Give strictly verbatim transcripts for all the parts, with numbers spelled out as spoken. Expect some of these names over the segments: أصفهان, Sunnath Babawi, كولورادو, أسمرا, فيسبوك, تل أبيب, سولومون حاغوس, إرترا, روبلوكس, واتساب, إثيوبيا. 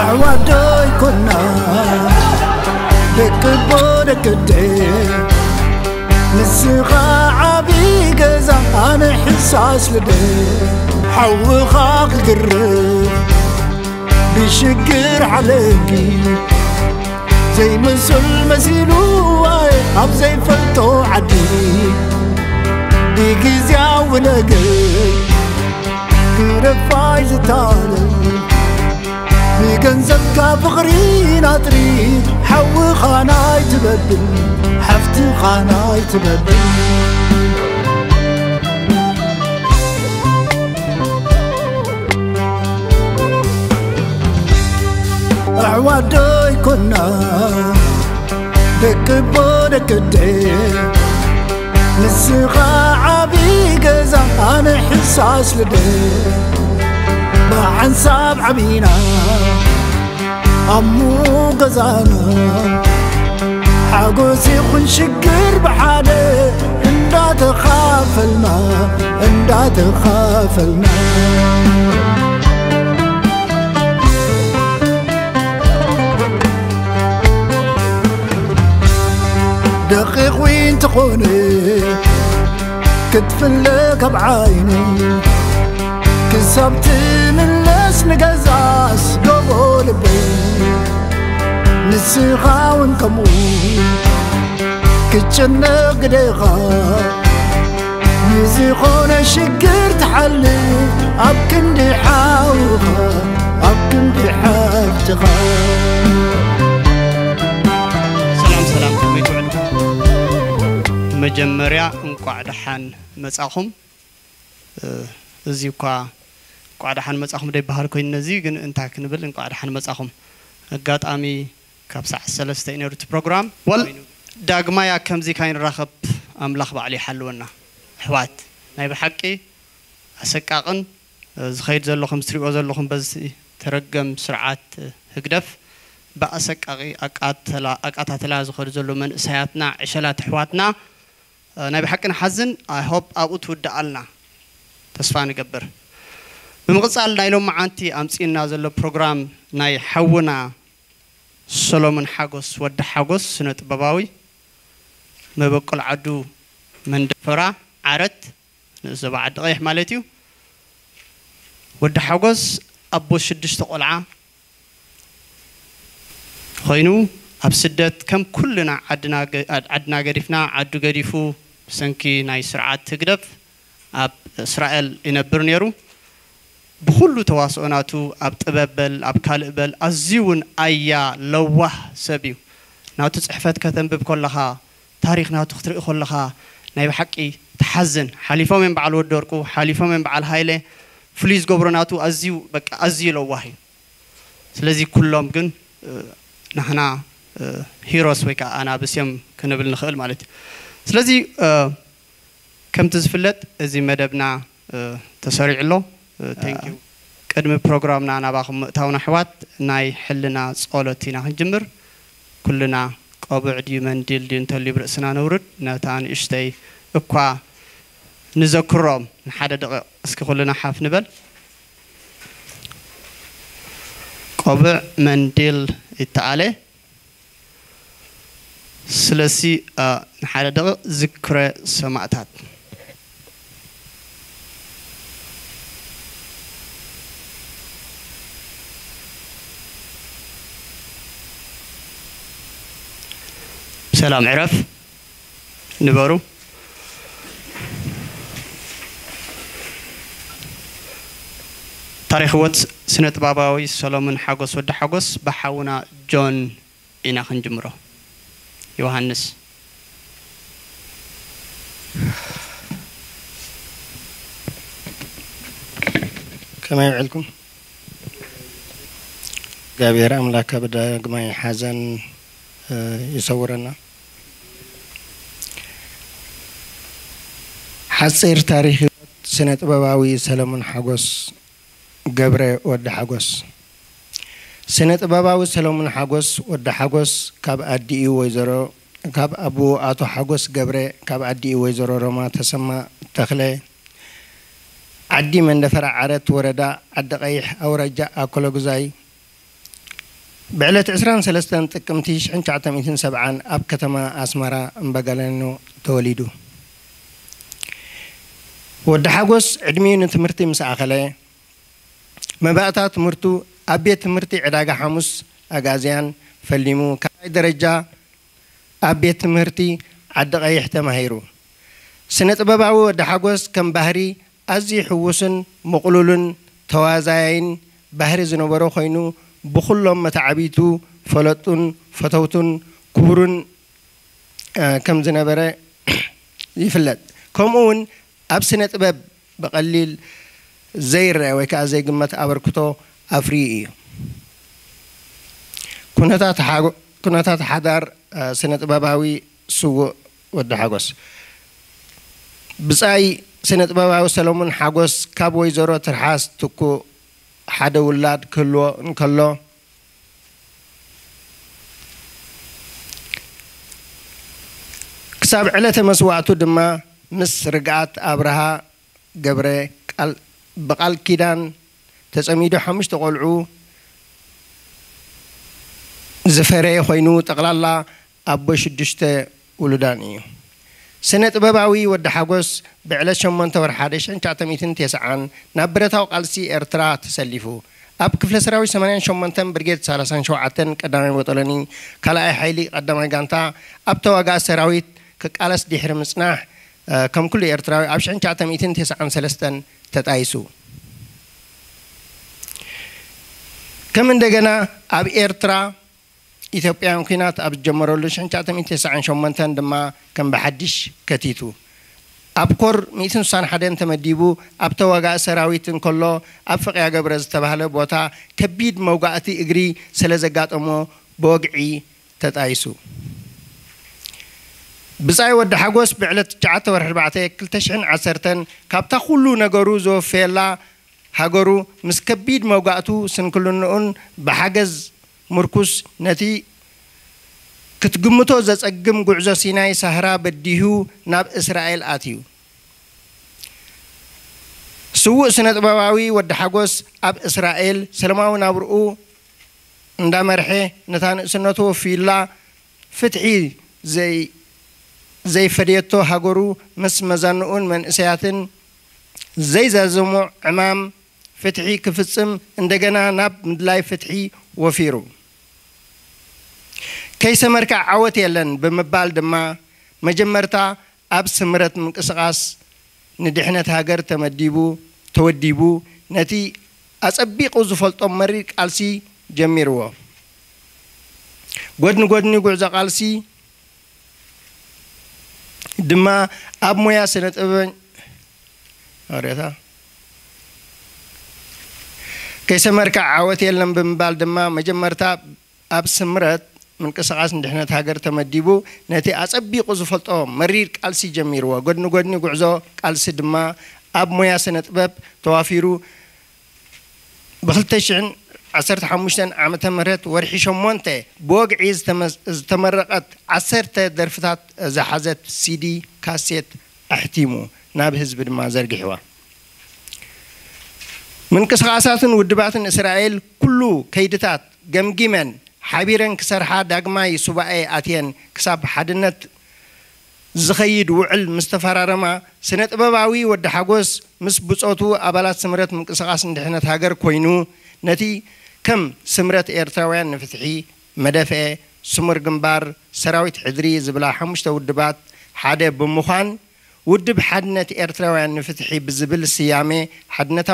عوضوا يكوننا بكبر قدام نسقى عبي قزان حساس لديه حو خاق القرب بيشكر عليكي زي مسل مسيلو عب زي فلتو عدي بيجي زعو نقل كرفاي زتالي بقنزبك بغرين أطريد حو خاناي تبدل حفت خاناي تبدل أعوادو يكونا بكبودك الدين نسخة عبي قزان حساس لدين عن صاب عبينا أمو قزانا حقوسي خن شكر بحالي اندا تخاف الماء اندا تخاف الماء دقيق وين تخوني كتفلك بعيني كسبت من لس نقزاس قبول بي نسيغا ونكمو كتشنق ديغا يزيغونا شكر تحلي أبكن دي حاوغا أبكن دي حافتغا سلام سلام كميتو عدو مجمريا انقع دحان مساهم زيوكا قعد حن مصاخم داي بحر كاين نزي كن انتا كنبل قعد حن مصاخم غاطامي كابسع ثلاثه اينرت بروجرام ول داغما يا كمزي كاين راخب املاخ بعلي حلونا حوات ناي بحقي اسقاقن زخيد زلوخم ستريو زلوخم بزي ترغم سرعات هقدف باسقاقي اقاتلا اقاتاتلا زخيد زلو من سياتنا عشلات حواتنا ناي بحقن حزن اي هوب ابوت ودالنا تسفى نقبر بمقصال دايلو معانتي امصينا زلو بروجرام ناي حونا سولومون حاغوس ود حاغوس سنت باباوي مبقل عدو من دفرا عرت نسبع دقيح مالتيو ود حاغوس ابو شدشت قلعه خينو اب سدت كم كلنا عدنا عدنا غريفنا عدو غريفو سنكي ناي سرعات تقدف اب اسرائيل ينبر نيرو بكل تواصوناتو اب طببل اب كالبل ازيون ايا لوح سبيو ناتو صحفت كتنبب كلها تاريخنا تخترق كلها ناي بحقي تحزن حليفه من بعل ودرقو حليفه من بعل هايله فليز غبرناتو ازيو بقى ازي لوحي سلازي كلهم كن نحنا هيروس وكا انا بسيم كنبل نخل مالت سلازي كم تزفلت ازي مدبنا تسارع له ثانك يو قدم بروجرامنا انا باخم تاونا حوات ناي حلنا صولتينا نجمر كلنا قبع دي منديل دي انت اللي براسنا نورد نتان اشتي اكوا نذكرهم حد دقيق اسك كلنا حاف نبل قبع منديل التعالي سلسي حد دقيق ذكر سماعتات سلام عرف نبارو تاريخ واتس سنة باباوي سولومون حاغوس ود حاغوس بحاونا جون إنا خنجمرو يوهانس كما يعلكم قابير أملاك بدا قماي حزن يصورنا حصير تاريخ سنة باباوي سولومون حاغوس قبر ود حاغوس سنة باباوي سولومون حاغوس ود حاغوس كاب أدي ويزرو كاب أبو أتو حاغوس قبر كاب أدي ويزرو روما تسمى تخلي عدي من دفر عرت وردا عد قيح أو رجاء أكلوغزاي بعلة عسران سلستان تكمتيش عن شعة مئتين سبعان أب كتما أسمرا بقالنو توليدو ود حاجوس عدمين تمرتي مساخلة مباعتها تمرتو أبي تمرتي عداقة حمص أجازيان فلمو كاي درجة أبي تمرتي عدقة يحتمهيرو سنة بابعو ود حاجوس كم بحري أزي حوسن مقلول توازين بحر زنوبرو خينو بخلهم متعبيتو فلتون فتوتون كبرون آه كم زنبرة يفلت كمون أبسنة باب بقليل زير وكا زي قمة أبركتو أفريقي كنت تحضر آه سنة باباوي سوء ود حاجوس بساي سنة باباوي سلومون حاجوس كابوي زورو ترحاس تكو حدا ولاد كله نكله كسب علته مسوعته دما مس رجعت أبرها جبره قل بقال كيدان تسميده حمش تقلعو زفرة خينو تقللا أبوش دشته ولدانيو سنة باباوي ود حاجوس بعلاش من تور حادش أن تعتمدين تسعان نبرتها وقلسي إرتراء تسلفو أب كفل سراوي سمانين شمن تم برجت سالسان شو عتن قدامي بطلني كلا حيلي قدامي جانتا أب تواجع سراويت كقلس دحر مسناح كم كل إرتراء أبش أن تعتمدين تسعان سلستن تتأيسو كمن دجنا أب إرتراء إثيوبيا ممكنات أب جمرولش أن تعتمد تسعة شمن تندما كم بحدش كتيتو أبكر ميتين صان حدين تمديبو أب توجع سراويتن كله أب فقيا جبرز تبهله بوتا كبيد موجعتي إجري سلزقات أمو بوجعي تتأيسو بزاي ود حجوس بعلة تعت ورحبعتي كل تشحن عسرتن كابتا خلو نجروزو فيلا هجرو مسكبيد موجعتو سن كلنون بحجز مركز نتي كتجمتو زت أجم جعزة سيناي سهرة بديهو ناب إسرائيل آتيو سوء سنة باباوي ود حجوس أب إسرائيل سلماو نابرؤو ندمرحه نتان سنتو في الله فتحي زي زي فريتو هجرو مس مزنون من سياتن زي زازمو أمام فتحي كفتسم اندجنا ناب مدلاي فتحي وفيرو كيس مركع عوت يلن بمبال دما مجمرتا أب سمرت من قصقاس ندحنة هاجر تمديبو توديبو نتي أسبيق وزفلطو مريك قالسي جميرو قدن قدن قعزة قالسي دما أب مويا سنة أبن أريتها كيس مركع عوت يلن بمبال دما مجمرتا أب سمرت من كساعات ندحنا تهاجر تمديبو نتي أصبيق وزفلتهم مرير قلسي جميروا قدن قدن قعزو قلسي دما أب مويا سنة باب توافيرو بخلتشن عسرت حموشتن عام تمرت ورحي شمونتي بوقعي زتمرقت عسرت درفتات زحازت سيدي كاسيت أحتيمو نابهز بدما زرقحوا من كساعات ودبات إسرائيل كلو كيدتات جمجمن حبيرن كسرها دعماي سباعي أتين كسب حدنة زخيد وعل مستفر رما سنة باباوي ود حجوس مسبوس أتو أبلات سمرت من كسرعس ندحنة هاجر كوينو نتي كم سمرت إرتوان نفتحي مدافع سمر جنبار سراويت حدري زبلا حمشت ودبات حدا بمخان ودب حدنة إرتوان نفتحي بزبل السيامة حدنة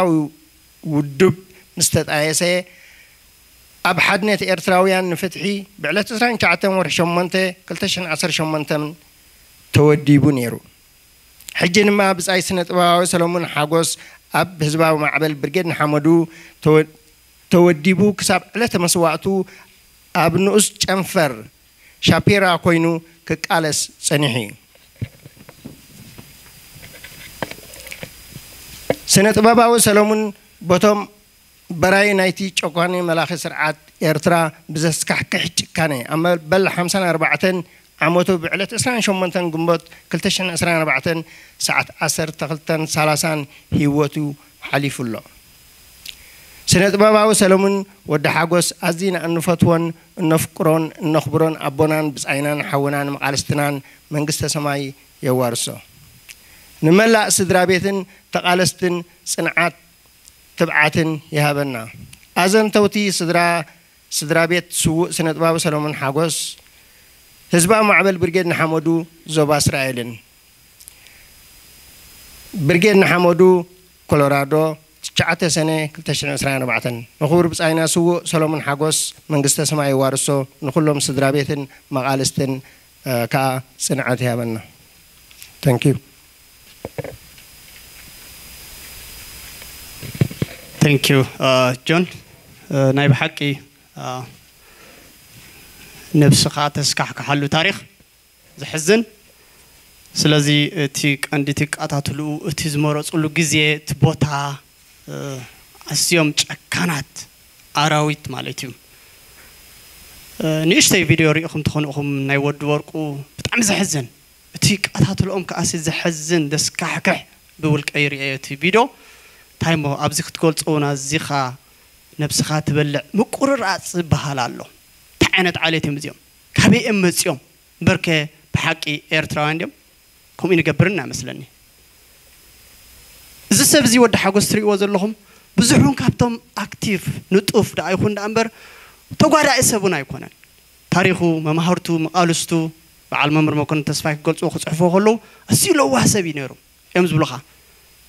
ودب مستتأيسه أب حدنة إرتراويان نفتحي بعلة إسرائيل كعتم ورشمنته كلتشن عصر شمنتم تودي بنيرو حجنا ما بس أي سنة واو سلمون حاجوس أب هزبا ومع عبل برجد نحمدو تود تودي بو كسب علة مسواتو أب نقص جنفر شابيرا كوينو كقالس سنحي سنة واو سلمون بتم براي نايتي شقاني ملاخ سرعات إرترا بزس كحكح كاني أما بل حمسان أربعتن عموتو بعلة إسران شمنتن جنبت كلتشن إسران أربعتن ساعة عصر تغلتن سلاسان هيوتو حليف الله سنة بابا وسلمون ودحاجوس أزين أن فتوان نفكرون نخبرون أبونان بسعينان حونان مقالستنان من قصة سماي يوارسو نملا سدرابيتن تقالستن صنعات تبعاتن يهابنا أزن توتي سدرا سدرابيت سو سنة بابا وسلمون حاجوس هزبا معبل برجيد نحمدو زوبا إسرائيلن برجيد نحمدو كولورادو شعات سنة كتشرين سرعان بعثن نخور بس أينا سو سولومون حاجوس من قصة سماي وارسو نخلهم سدرابيتن مقالستن كا صنعتها بنا. Thank you. Thank you, uh, John. نائب حكي نفس خاتس كحك حلو تاريخ زحزن. سلازي تيك عندي تيك أتاتلو تزمرت قلو جزية تبوتها أسيوم كانت أراويت مالتهم. نيشتى فيديو رأيكم تخون أخم نايود ورقو بتعمل زحزن. تيك أتاتلو أم كأسي زحزن دس كحك بقولك أي رأيتي فيديو. تايمو أبزخت قلت أنا زخا نفس خات بلع مقرر رأس بهالله. تعانت عليهم زيوم كبي أم زيوم بركة بحكي إيرترانديم. هم إني جبرنا مثلاً. إذا سبزي ود حاجوستري وزر لهم بزحون كابتم أكتيف نتوف دعيخون دامبر توقع رئيسهون أيقونا تاريخه ممهرتو مقالستو على ممر ما كنت تسفك قلت أخذ حفوه هلو أسيله وحسبي نيرو يمز بلخا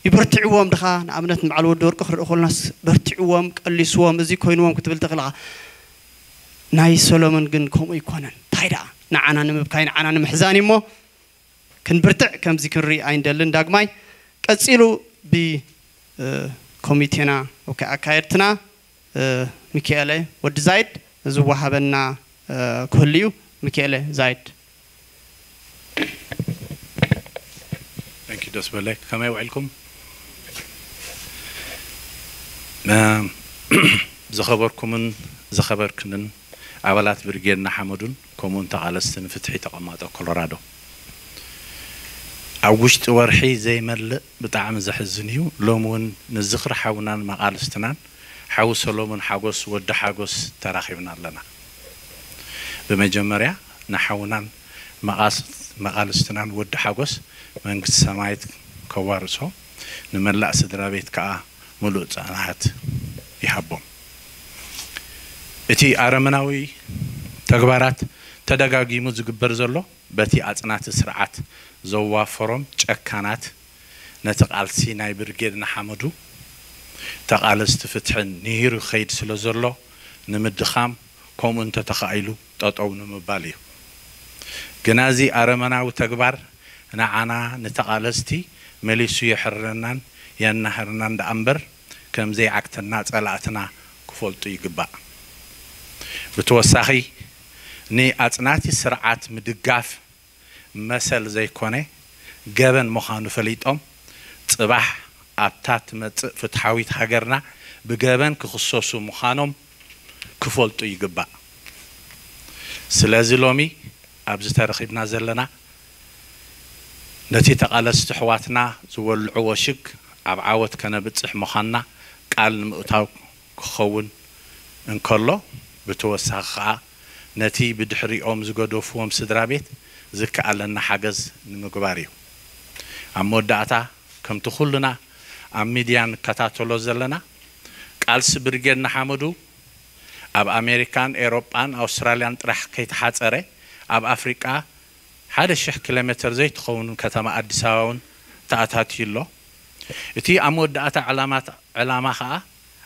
يبرتعوهم دخا نعملت مع الودور كخر أخو الناس برتعوهم اللي سوام مزي كينوهم كتبل دخلها ناي سولومون جنكم أيقونا تايدا نعنا نمبكين عنا نمحزاني مو كن برتع كم ذكرى عند اللندق ماي كأسيله بكميتنا وكأكيرتنا مكيالة ودزايد زوجها بنا كليو مكيالة زايد. Thank you دكتور بلك كم يوعلكم؟ ما زخبركم من زخبركن عوالات برجينا حمدون كمون تعالستن فتحي تقامات كولورادو. عوشت ورحي زي ما بتعمل زحزنيو لومون نزخر حاولنا مع الستنان حاول سلومون حاجوس ود حاجوس تراخيبنا لنا بمجمريا نحاولنا مع مع الستنان ود حاجوس من سمايت كوارسو نملأ سدرابيت كا ملوت عنات يحبهم إتي أرمناوي تكبرات تدقاقي مزق برزلو بتي عتنات سرعات زوافرم كانت نتقال سيناي برجينا حمدو تقال استفتحن نهير خيد سلزرلو نمدخام كم أنت تخيلو تطعون مبالي جنازي أرمنا وتكبر نعنا نتقال استي مليسوي حرنان ين حرنان دأمبر كم زي عكتنا تقلعتنا كفولتو يجبا بتوسخي ني عتناتي سرعات مدقاف مثل زي كونه جبن مخانو فليتهم صباح عتات مت فتحويت حجرنا بجبن كخصوصو مخانم كفولتو يجبا سلازلومي أبز تاريخ نازلنا نتيجة على استحواتنا زو العواشق عبعوت كنا بتصح مخنا قال مقطع خون انكرلو بتوسخا نتي بدحري أم زجدو فوم سدرابيت ذك على النحجز نجباريو. عم ودعتا كم تخلنا عم ميديان كتاتولو زلنا. قال سبرجنا حمدو. أب أمريكان، أوروبان، أستراليان رح كيت حاترة. أب أفريقيا. هذا الشح كيلومتر زيت خون كتام أديساون تأتاتيلو. إتي عم ودعتا علامات علامة خاء.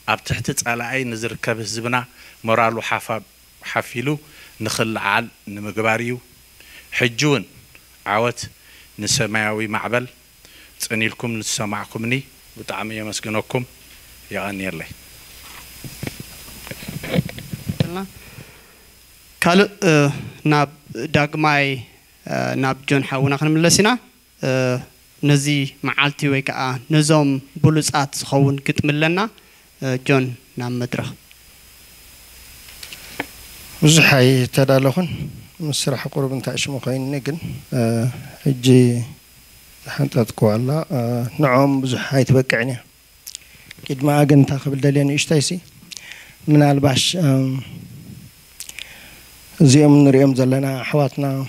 أب تحتت على أي نزر كبس زبنا مرالو حف حفيلو نخل عال نجباريو. حجون عوت نسماوي معبل تسأني لكم نسمعكمني وتعمي مسكنكم يغني الله قال ناب داغماي ناب جون حاونا خن ملسنا نزي معالتي ويكا نزوم بولصات خون كتملنا جون نام مدرخ وزحي تدالخن مسرح قرب نتعيش مخين نجن اجي حنت تقول لا نعم بزح هاي تبكعني كيد ما أجن تقبل دليل إشتايسي من الباش زي من ريم زلنا حواتنا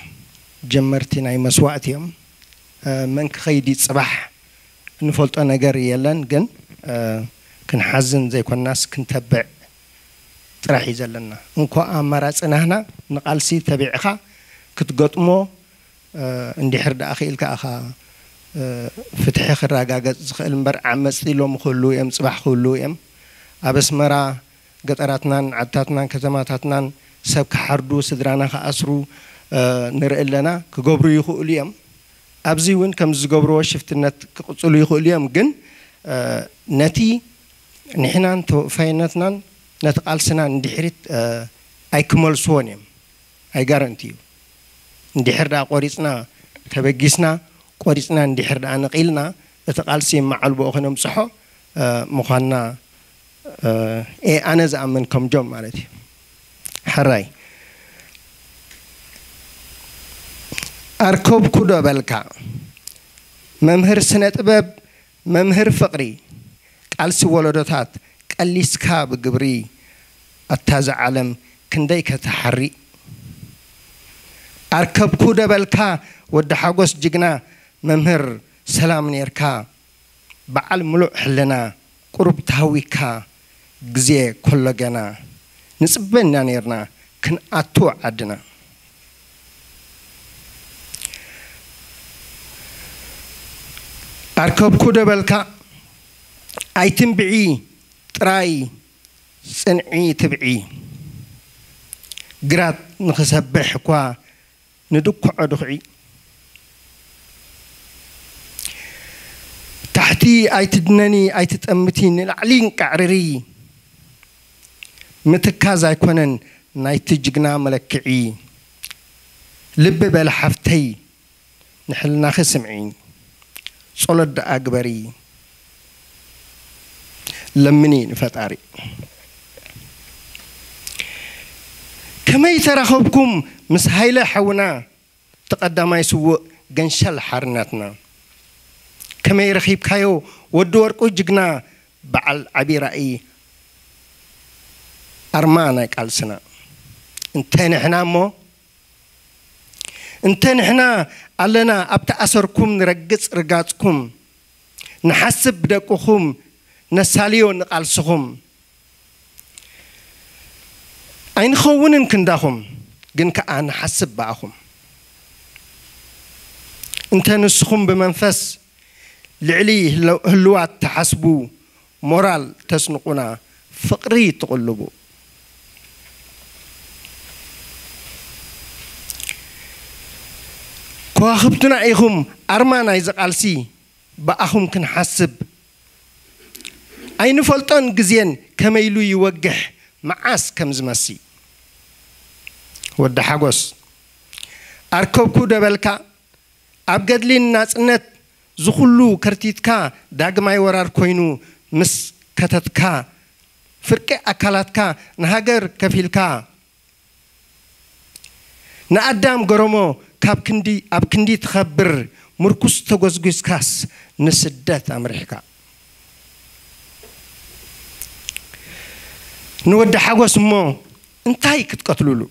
جمرتنا يمسوعتهم من خيدي صباح نفولت أنا جري يلان جن كن حزن زي كون الناس كنتبع تراحي زلنا إنكو أمرات أنا هنا نقالسي تبعها كتقطمو عندي حرد أخي إلك أخا فتحي خراجة المبر عمسي لهم خلوا يم صباح خلوا يم أبس مرة قطراتنا عتاتنا كزماتنا سبك حردو سدرانا خاسرو نرأي لنا كجبرو يخول يم أبزي وين كم زجبرو شفت النت كقصلو يخول يم جن نتي نحنا فيناتنا نتقال سنا ندحرت أيكمل سوانيم أي guarantee ندحرة قريصنا تبجسنا قريصنا ندحرة عن قيلنا نتقال سين مع البوخنم صحو مخنا إيه أنا زعمن كم جم مالتي حراي أركب كذا بالكا ممهر سنة باب ممهر فقري قال سوالدات قال لي سكاب جبري التاز عالم كنديك تحري أركب كذا بالكا ود حقوس جنا ممهر سلام نيركا بعل ملوح لنا قرب تهويكا جزي كل جنا نسبنا نيرنا كن أتو عدنا أركب كذا بالكا أيتم بعي تراي سنعي تبعي قرات نخسبح كوا ندق عدخي تحتي أيت دناني أيت تأمتين العلين كعرري متكازا يكونن نايت جنا ملكعي لب بالحفتي نحل نخسمعين صلد أكبري لمنين فتاري كما يترخبكم مسهيلة حونا تقدم يسوع جنشل حرناتنا كما يرخيب كايو ودور كوجنا بعل عبي رأي أرمانك ألسنا انتين احنا مو انتين احنا علنا أبتأسركم نرقص رقاتكم نحسب دقوكم نساليون قالسهم أين خونن كندهم جن كأن حسب بعهم أنت نسخهم بمنفس لعليه لو هلوات تحسبوا مورال تسنقنا فقري تقلبوا كواخبتنا أيهم أرمانا إذا قالسي بعهم كنحسب أين فلتان جزين كما يلو يوجه معاس كم زمسي والدحجوس أركب كودا بالكا أبجد لي الناس نت زخلو كرتيت كا داج ما يورار كوينو مس كتت كا فرق أكلات كا نهجر كفيل كا نقدم قرمو كاب كندي أب كندي تخبر مركز تجوز جوز كاس نسدت أمريكا نود حواس ما انتهي كتقتلولو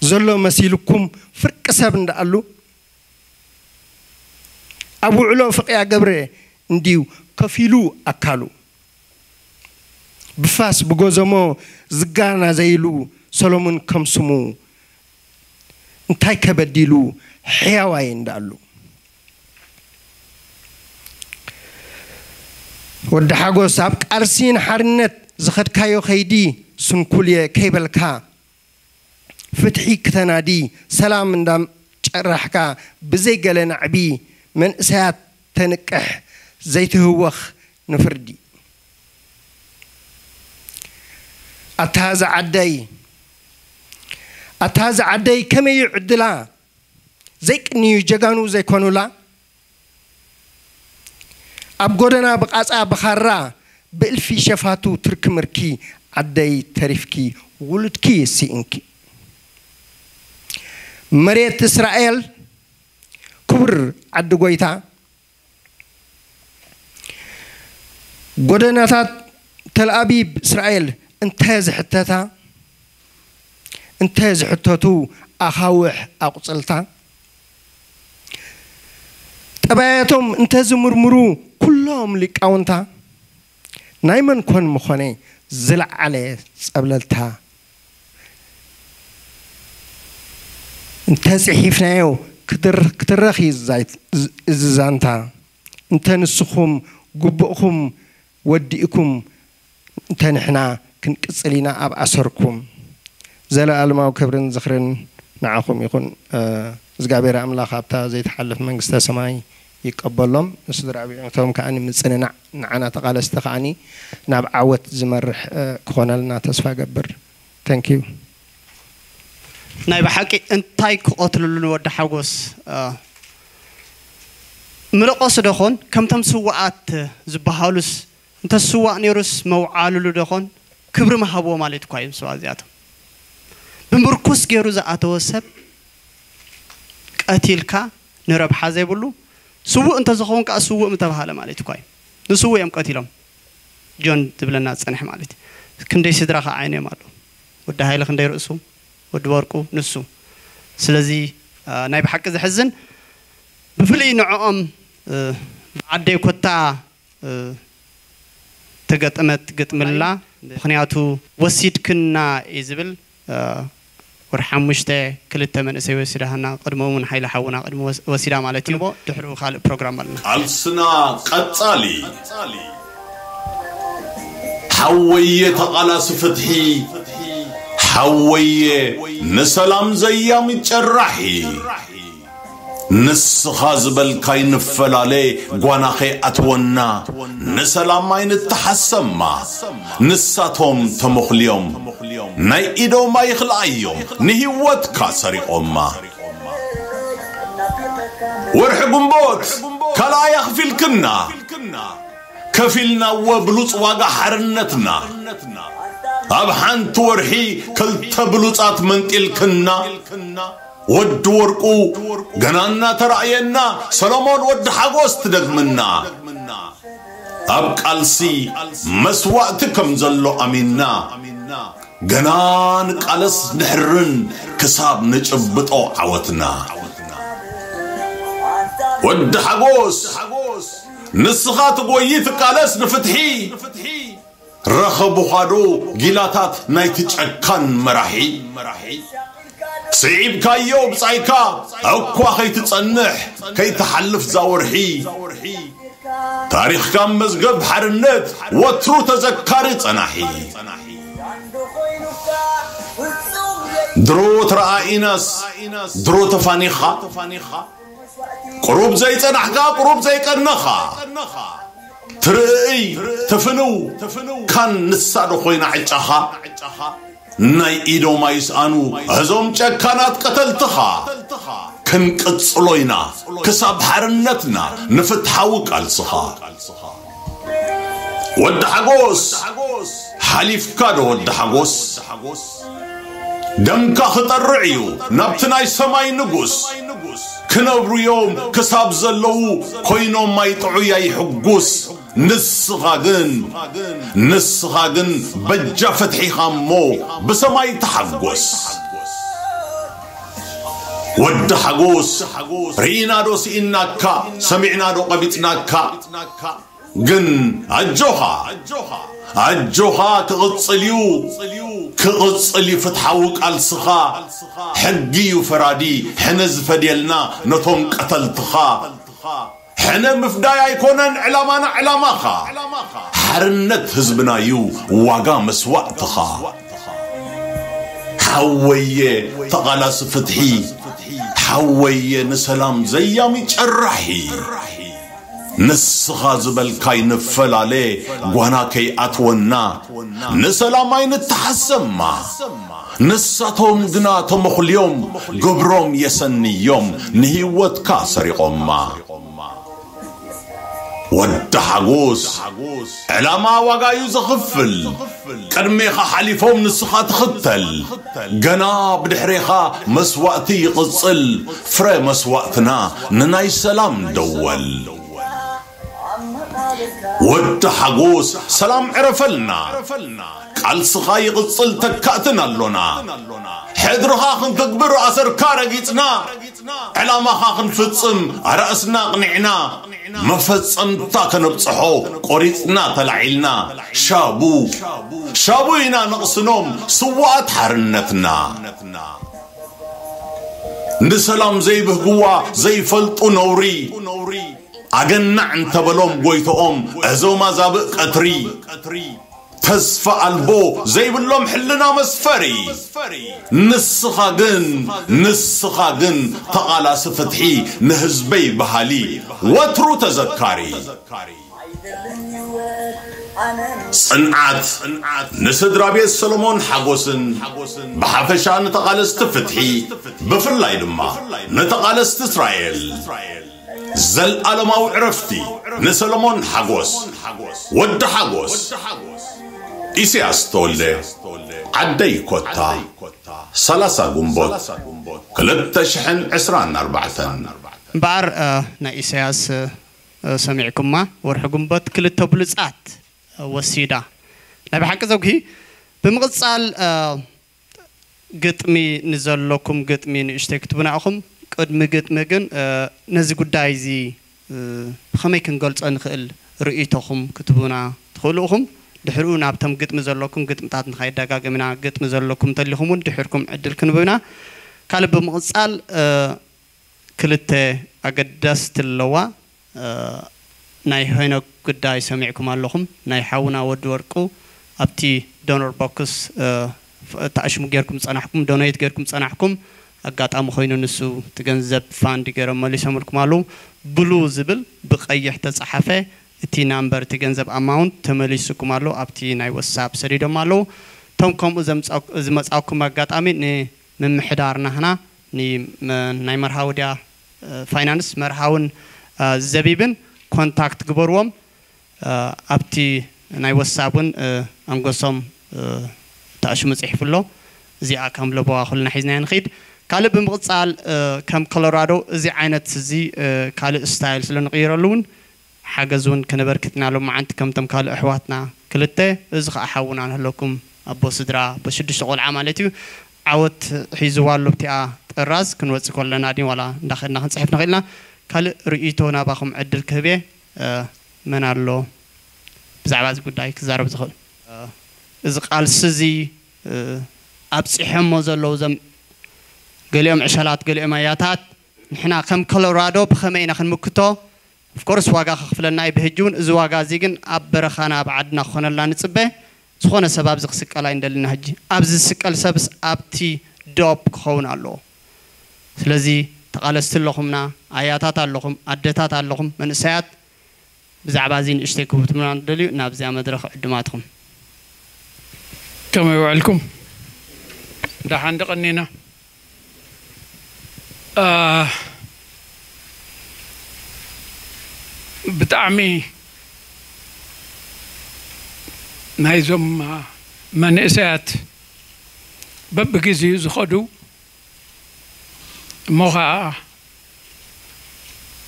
زلوا مسيلكم فرق سبنا دقلو أبو علو فقيا جبره نديو كفيلو أكلو بفاس بجوزما زجانا زيلو سلمون كم سمو انتهي كبديلو حيوان دقلو ود حواس أبك أرسين حرنت زخد كايو خيدي سنكولي كيبلكا فتحي كتنادي سلام من دم جرحكا بزيقل نعبي من سات تنكح زيته وخ نفردي أتهاز عدي أتهاز عدي كما يعدلا زيك نيو جغانو زيكونو لا أبقودنا بقاسا بخارا بألفي شفاتو ترك مركي عدي ترفكي ولدكي سينكي مريت إسرائيل كبر عدو قويتا قدنات تل أبيب إسرائيل انتهز حتتها انتهز حتتو أخوح أقتلتها تبعتهم انتهز مرمرو كلهم لك أونتها نايمن كون مخوني زلع عليه قبلتها انتهز حيفنايو كتر كترخي الزايت الزانتها انتهنسخهم قبقهم وديكم تنحنا كنقصلينا اب اسركم زلال ماو كبرن زخرن نعاكم يكون زغابير املاخ ابتا زيتحلف منغستا سماي يقبلهم اسدرابيهم تم كاني منصننا نعنا تقال استخاني ناب عوت زمرح كونلنا تسفا غبر ثانك يو ناي بحقي انتاي كوتللون ود حغوس ملقوس دخون كم تم سوعات زبحالوس أنت سواء نيروس موعال لودخون كبر ما هبوا مالت قايم سوازياتهم بمركز جيروز أتوسب أتيلكا نرب حزب بلو سواء أنت زخون كأسواء متبهله مالت قايم نسواء يوم قتيلهم جون تبلنا تسنح مالت كندي سدرا خاينه مالو وده هيلا كندي رأسهم ودواركو نسوا سلزي نايب حق ذي حزن بفلي نعم عدي كتاع تقت أمت قت ملا خنياتو وسيد كنا إزبل ورحم مشته كل الثمن سوي سرهنا قدموا من حيل حونا قدموا وسيرة مالتي بو تحرو خال برنامجنا عالسنا قتالي حوية على سفتحي حوية نسلام زيام الجرحي نسخاز بالكاي نفل عليه قناخي أتونا نسلام عين التحسم نساتهم تمخليهم نايدو ما يخلعيهم نهيوات كاسري أمه ورحبن بوت كلا يخفي الكنا كفلنا وبلوط واقع حرنتنا أبحان تورحي كل تبلوطات منك الكنا ودوركو جنانا ترعينا سلمون ود حقوست دقمنا أبقى السي مسواتكم زلو أمينا جنان قلص نحرن كساب نجبت أو عوتنا ود حقوس نسخات قويت قلص نفتحي رخبو خادو جلاتات نايتج أكان مرحي صعيب كايوب صعيكا أكوا خي تتصنح كي تحلف زاورحي تاريخ كان مزقب حرنت وترو تذكر صناحي درو ترائيناس درو تفانيخا قروب زي صنحكا قروب زي قنخا ترئي تفنو كان نسادو خوينا عجاها ناي إيدو مايس أنو هزوم جاكانات قتلتها كن قتلوينا كساب حرنتنا نفتحوك الصحا ود حقوس حليف كادو ود حقوس دمك خطر رعيو نبتناي سماي نقوس كنبرو يوم كساب زلو كوينو ما يطعو ياي حقوس نسخاقن نسخاقن بجا فتحي خامو بسماي تحقوس ود حقوس رينا دو سئناكا سمعنا دو قبتناكا قن أجوها أجوها تغطسليو كغطسلي فتحوك ألسخا حقيو فرادي حنزف ديالنا نتوم قتلتخا حنا مفداي يكونن علمانا علماخا حرنت هزبنا يو وقامس وقتخا حوية تغلس فتحي حوية نسلام زيامي تشرحي نسخا زبل كاي نفل عليه وانا كي اتونا نسلام عين التحسم نساتهم جناتهم خليوم قبروم يسنيوم نهيوت كاسري قمة ود حقوس علما وقا يزخفل كرميخا حليفهم نسخة تختل جناب دحريخا مسوأتي قصل فري مسوأتنا نناي سلام دول ود حقوس سلام عرفلنا قال سخاي قصل تكاتنا لنا حدر هاخن تكبر أسر كارجتنا على ما هاخن فتصم رأسنا قنعنا مفتصم تاكن بصحو قريتنا تلعلنا شابو شابوينا نقصنهم سوات حرنتنا نسلام زي بهجوا زي فلت ونوري أجنع أنت بلوم قويتهم أزوما زابق أتري تسفى البو زي بلوم حلنا مسفري نسخة جن نسخة جن تقال سفتحي نهزبي بهالي وترو تذكاري صنعت نسدر بيت سولومون حاغوس بحفشة نتقال استفتحي بفلاي لما نتقال استسرائيل زل ألماو عرفتي نسلمون حاغوس ود حاغوس إيسي أستولي عدي كوتا سلاسة قنبوت كلبت شحن عسران أربعة بعر نا إيسياس سمعكم ما ورح قنبوت كلتا بلزقات والسيدة نبي حكا زوجي بمغزال قطمي نزل لكم قطمي نشتكتبنا أخم قد مجد مجن نزق الدايزي خميكن قلت أنخل رؤيتهم كتبونا دخولهم دحرون عبتم قد مزلكم قد متعتن خير دقاق منا قد مزلكم تلهم ودحركم عدلكن بنا كلب مقصال كلته أقدست اللوا نايهنا قد داي سمعكم اللهم نايحونا ودوركو أبتي دونر بوكس تعشم غيركم صنحكم دونيت غيركم صنحكم أقعد أم خوينا نسو تجنب فاندي غير مالي سامركم علوم بلوزبل بقيح تصحفه تي نمبر تجنب أماونت تملي سكم علو أبتي ناي واتساب سريدا مالو تم كم زمس زمس أكم أقعد أمين من محدارنا هنا ني ناي مرحاودا فاينانس مرحاون زبيبن كونتاكت قبروم أبتي ناي واتسابن أمقسم تأشم صحفلو زي أكمل بوا خلنا حزنا نخيد كالب مقطع كم كولورادو زي عينة زي كال ستايل سلون غير لون حاجزون كنبركتنا لو ما عند كم تم كال أحواتنا كلته زخ أحاول عنه لكم أبو صدرا بشد شغل عملتي عود حيزوال لبتاع الراس كنوت كل نادي ولا دخلنا نصحفنا غيرنا كال رؤيتنا باخم عدل كبير من علو بزعباز قدايك زارب زخل زخ على سزي أبصحهم وزلوزم قليهم عشالات قليهم آياتات نحنا خم كولورادو بخمينا خن مكتو فكورس واقع خفلنا يبهجون إذ واقع زيقن أبرخانا بعدنا خونا لا نتصبه سخونا سباب زق سكال عندنا هجي أبز سكال سبس أبتي دوب خونا له سلزي تقالست لهمنا آياتات لهم أدتات لهم من سيات بزعبازين اشتكوا بتمنان دليل نابزي مدرخ عدماتهم كما يوعلكم ده عندك أننا بطعمي نايزم منئسات ببقزي زخدو موها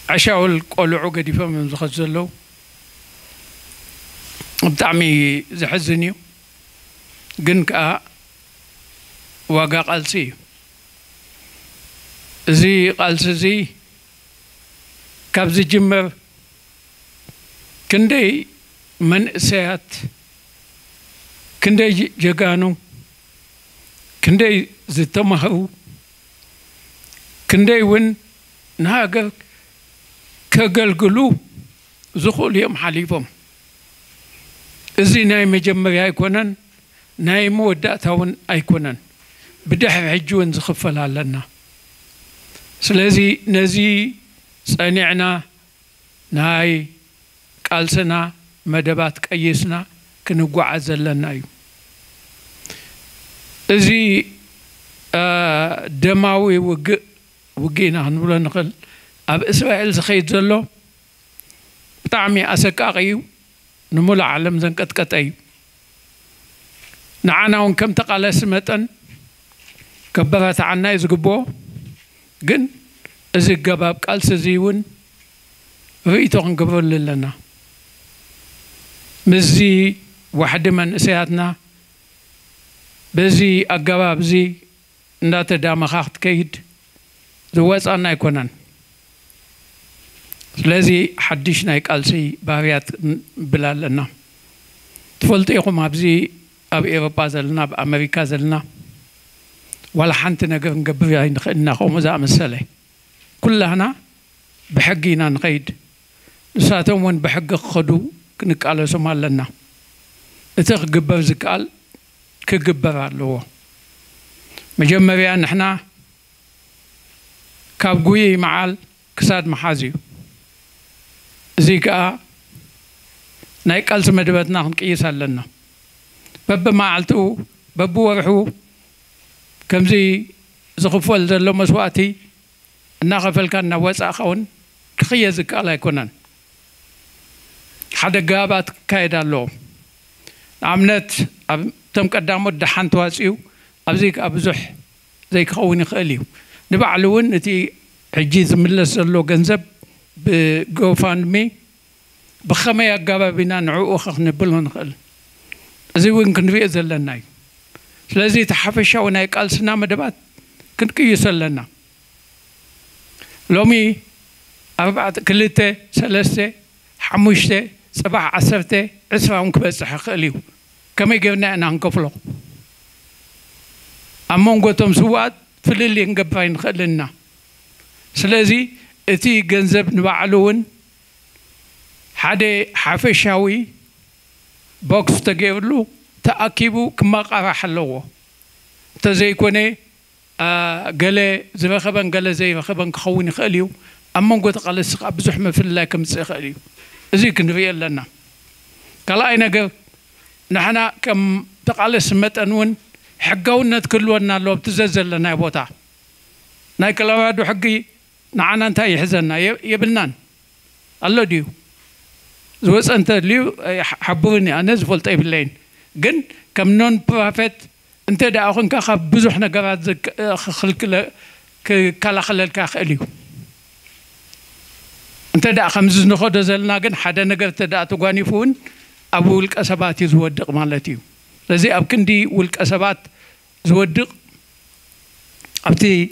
عشاو القلعو قدي فمن زخزلو بطعمي زحزنيو قنكا واقع قلسي زي قلس زي كابز جمر كندي من سيات كندي جغانو كندي زتمهو كندي ون ناقل كغلغلو زخول يم حليفهم زي نايم جمر يكونن نايم وداتون ايكونن بدحر حجون زخفل لنا سلازي نزي صنعنا ناي قالسنا مدبات قيسنا كنغعز لنا اي ازي آه دماوي وق وقينا نقول نقل اب اسرائيل زخيت زلو طعمي اسقاقيو نمول عالم زنقتقطاي نعناون كم تقالس متن كبرت عنا يزغبو جن إذا جاب قال سزيون ريتهم قبل لنا بزي وحد من سياتنا بزي أجابة بزي نات دام خاخت كيد زواج أنا يكونن لذي حدشنا يكالسي باريات بلالنا تفلت إيقوم أبزي أب إيروبا زلنا بأمريكا زلنا ولا حنت نقدر نقبرها إننا قوم زع مسألة كلنا بحقنا نقيد ساتهم ون بحق خدو نقال سمال لنا تقبر زكال كقبر علوه مجمريا نحنا كابقوي معال كساد محازيو زيكا نايك ألس مدبتنا هم كيسا لنا بب ما علتو بب ورحو كم زي زغفول زلو مسواتي ناغفل كان نواس أخون كخي زيكا لا يكونن حدا قابات كايدا لو عمنت تم قدامو دحان تواسيو أبزيك أبزح زيك خوني خاليو نبعلون نتي حجيز ملس زلو جنزب بجوفاندمي بخمية جابا بنا نعو أخخ نبلهن خل زي وين كن في زلنا لازم تحفشة ونايك ألسنا مدبات كن كي يسلنا لومي أربعة كلتة ثلاثة حمشتة سبعة عشرة عشرة عنك بس حقليو كم يجينا أنا هنكفلو أمون قطم سواد في اللي نجبرين خلنا لازم اتي جنزب نبعلون حدي حفشاوي بوكس تجيبلو تأكيبو كما قرح اللوه تزي كوني آه قلي زي رخبان قلي زي رخبان كخوني خاليو أما نقول تقال سقاب زحمة في الله كم سيخاليو زي كنريال لنا كلا أين نحن كم تقال سمت أنون حقاونا تكلونا لو بتزلزل لنا بوتا نايك الأرادو حقي نعنا أنت يحزننا يبلنا الله ديو زوس أنت ليو حبوني أنا زفلت إبلين جن كم نون بروفيت أنت دا أخون كخا بزحنا قرات خلك ل كلا خلل كخ إليو أنت دا خمس نخود زلنا جن حدا نقرت دا تقاني فون أبولك أسبات يزودق مالتيو لذي أبكندي ولك أسبات زودق أبتي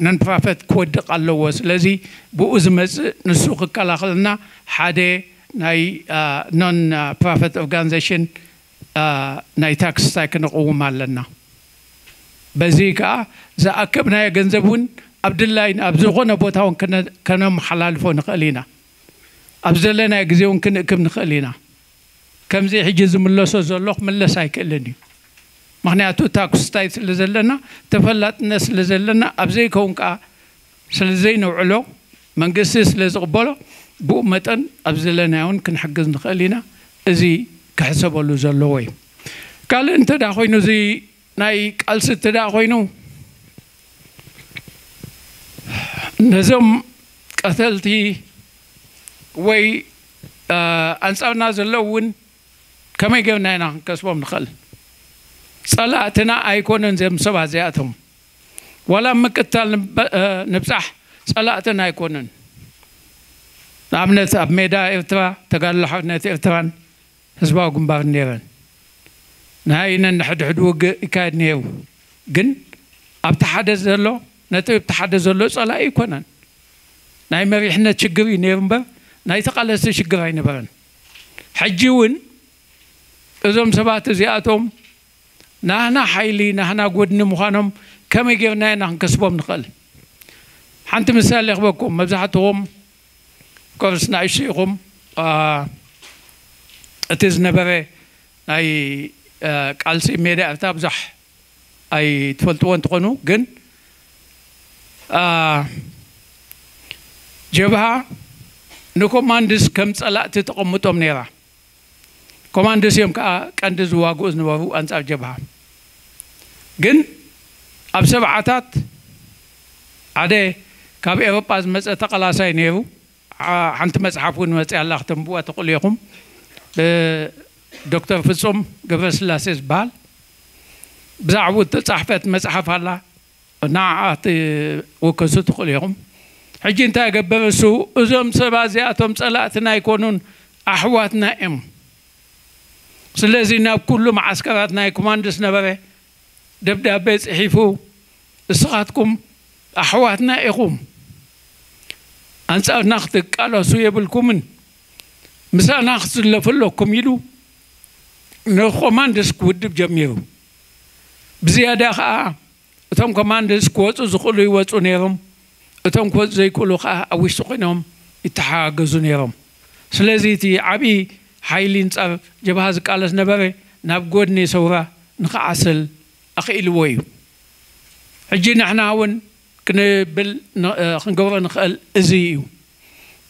نن بروفيت كودق الله وسلازي بوزمز نسوق كلا خلنا حدا ناي نن بروفيت أورجانيزيشن ناي تاكس تاكن قوم لنا بزيكا إذا أكبنا يجنزبون عبد الله إن أبزغنا بوتاون كنا كنا محلال فون خلينا أبزلنا يجزون كنا كم نخلينا كم زي حجز من الله سوزلوخ من الله سايكلني مخنياتو تاكس تايت لزلنا تفلت ناس لزلنا أبزي كونك سلزين وعلو من قسيس لزقبله بقمتن أبزلنا هون كن حجز نخلينا زي كحسبه لزلوي قال أنت دا خوينو زي نايك ألست دا خوينو نزم قتلتي وي أنصارنا زلون كما يجبنا هنا كسبهم نخل صلاتنا أيكونن زم سبع زياتهم ولا مكتال نبصح صلاتنا أيكونن نامنت أب ميدا إفترا تقال لحنت إفتران حسباكم بارنيرن نهاينا نحد حدوق إكاد نيو جن أبتحد زلوا نتو أبتحد زلوا صلاة أيكونن نهاي مريحنا تشجري نيرنبر نهاي تقال استشجري نبرن حجون زم سبع زياتهم نحنا حيلي نحنا قدنا مخانهم كم يجينا نحن كسبهم نقل حنت مثال إخوكم مزحتهم كورسنا عشيهم ااا أتزنا برا أي قالسي ميدا أرتاب زح أي تفلتون تقنو جن ااا جبهة نكماندس كم سألت تقمتهم نيرة كماندس يوم كا كاندس واقوز نوارو أنصار جبهة جن أبسب عتاد عده كاب إيروباز مسألة قلاسين يرو حنت مسحفون مسألة الله تنبوه تقول لكم دكتور فسوم قبل سلاسيس بال بزعبو تصحفت مسحف هلا نعت وكسو تقول لكم حجين تاجب برسو أزم سبازياتهم سلاتنا يكونون أحواتنا إم سلازينا كل معسكراتنا كوماندسنا بابا دبدابة صحيفو سقاتكم أحواتنا إقوم أنسى ناخذك على سويب الكومن مسا ناخذ اللي فلوكم يلو نكوماندس كود بجميعو بزيادة خا تم كوماندس كود زخلوا يوتون يرم تم كود زي كلو خا أويش سقينهم يتحاجزون يرم سلازيتي عبي حيلين صار جبهازك على سنبرة نبقودني سورة نقعسل أخيل ويو حجينا حناون كنبل نقول نخل إزيو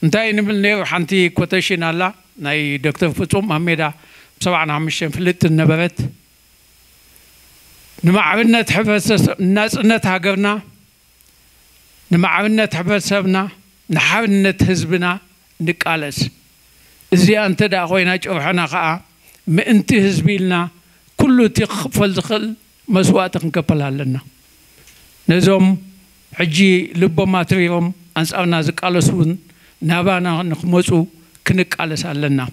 نتاي نبل نيرو حنتي كوتاشين الله ناي دكتور فتوم محمدا بسبعة نعمشين فلت النبرة نمعرنا تحفظ الناس نتهاجرنا نمعرنا تحفظ سبنا نحرنا تهزبنا نقالس إذا أنت داخلنا شرحنا خاء ما أنت هزبيلنا كله تخفل دخل مسواتك كبلها لنا نزوم حجي لب ما تريهم أنسأنا ذكالسون نبانا نخمسو كنك على سالنا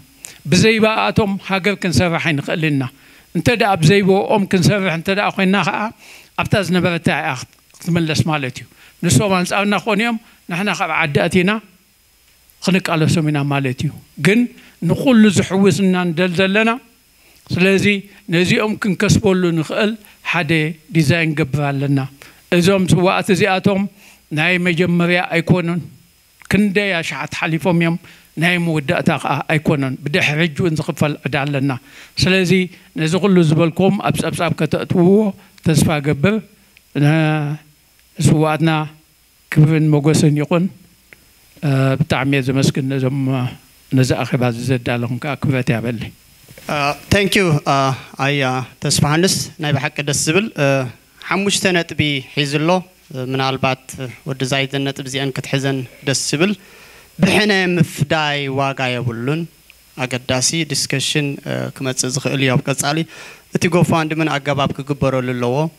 بزيبا أتوم حجر كنسرحين خلنا أنت دا بزيبو أم كنسرح أنت داخلنا خاء أبتز نبرتاع أخت من لسمالتيو نسوم أنسأنا خونيهم نحنا خا عداتنا خنك على سمينا مالتيو جن نقول زحوسنا ندلدلنا سلازي نزي أمكن كسبولو نخل حدا ديزاين قبرالنا إذاهم سواء تزياتهم ناي مجمريا أيكونن كنديا شعت حليفهم يوم ناي مودة تاقة أيكونن بدي حرجو نزقفل عدالنا سلازي نزقلو زبالكم أبس أبس أبس كتأتوه تسفى قبر سواءنا كبرن مقوسن يقون بتعمية زمسكن نزم نزق أخي بعض الزد لهم كأكبرت يعملي. Thank you. أي تسمحنس نبي حق السبل حمش سنة تبي حزله من عالبات والدزايد سنة تبي أنك تحزن السبل بحنا مفداي واقعي ولون أقداسي discussion كم تزغ اللي أبكت عليه تيجو فاند من أجابك كبر لللو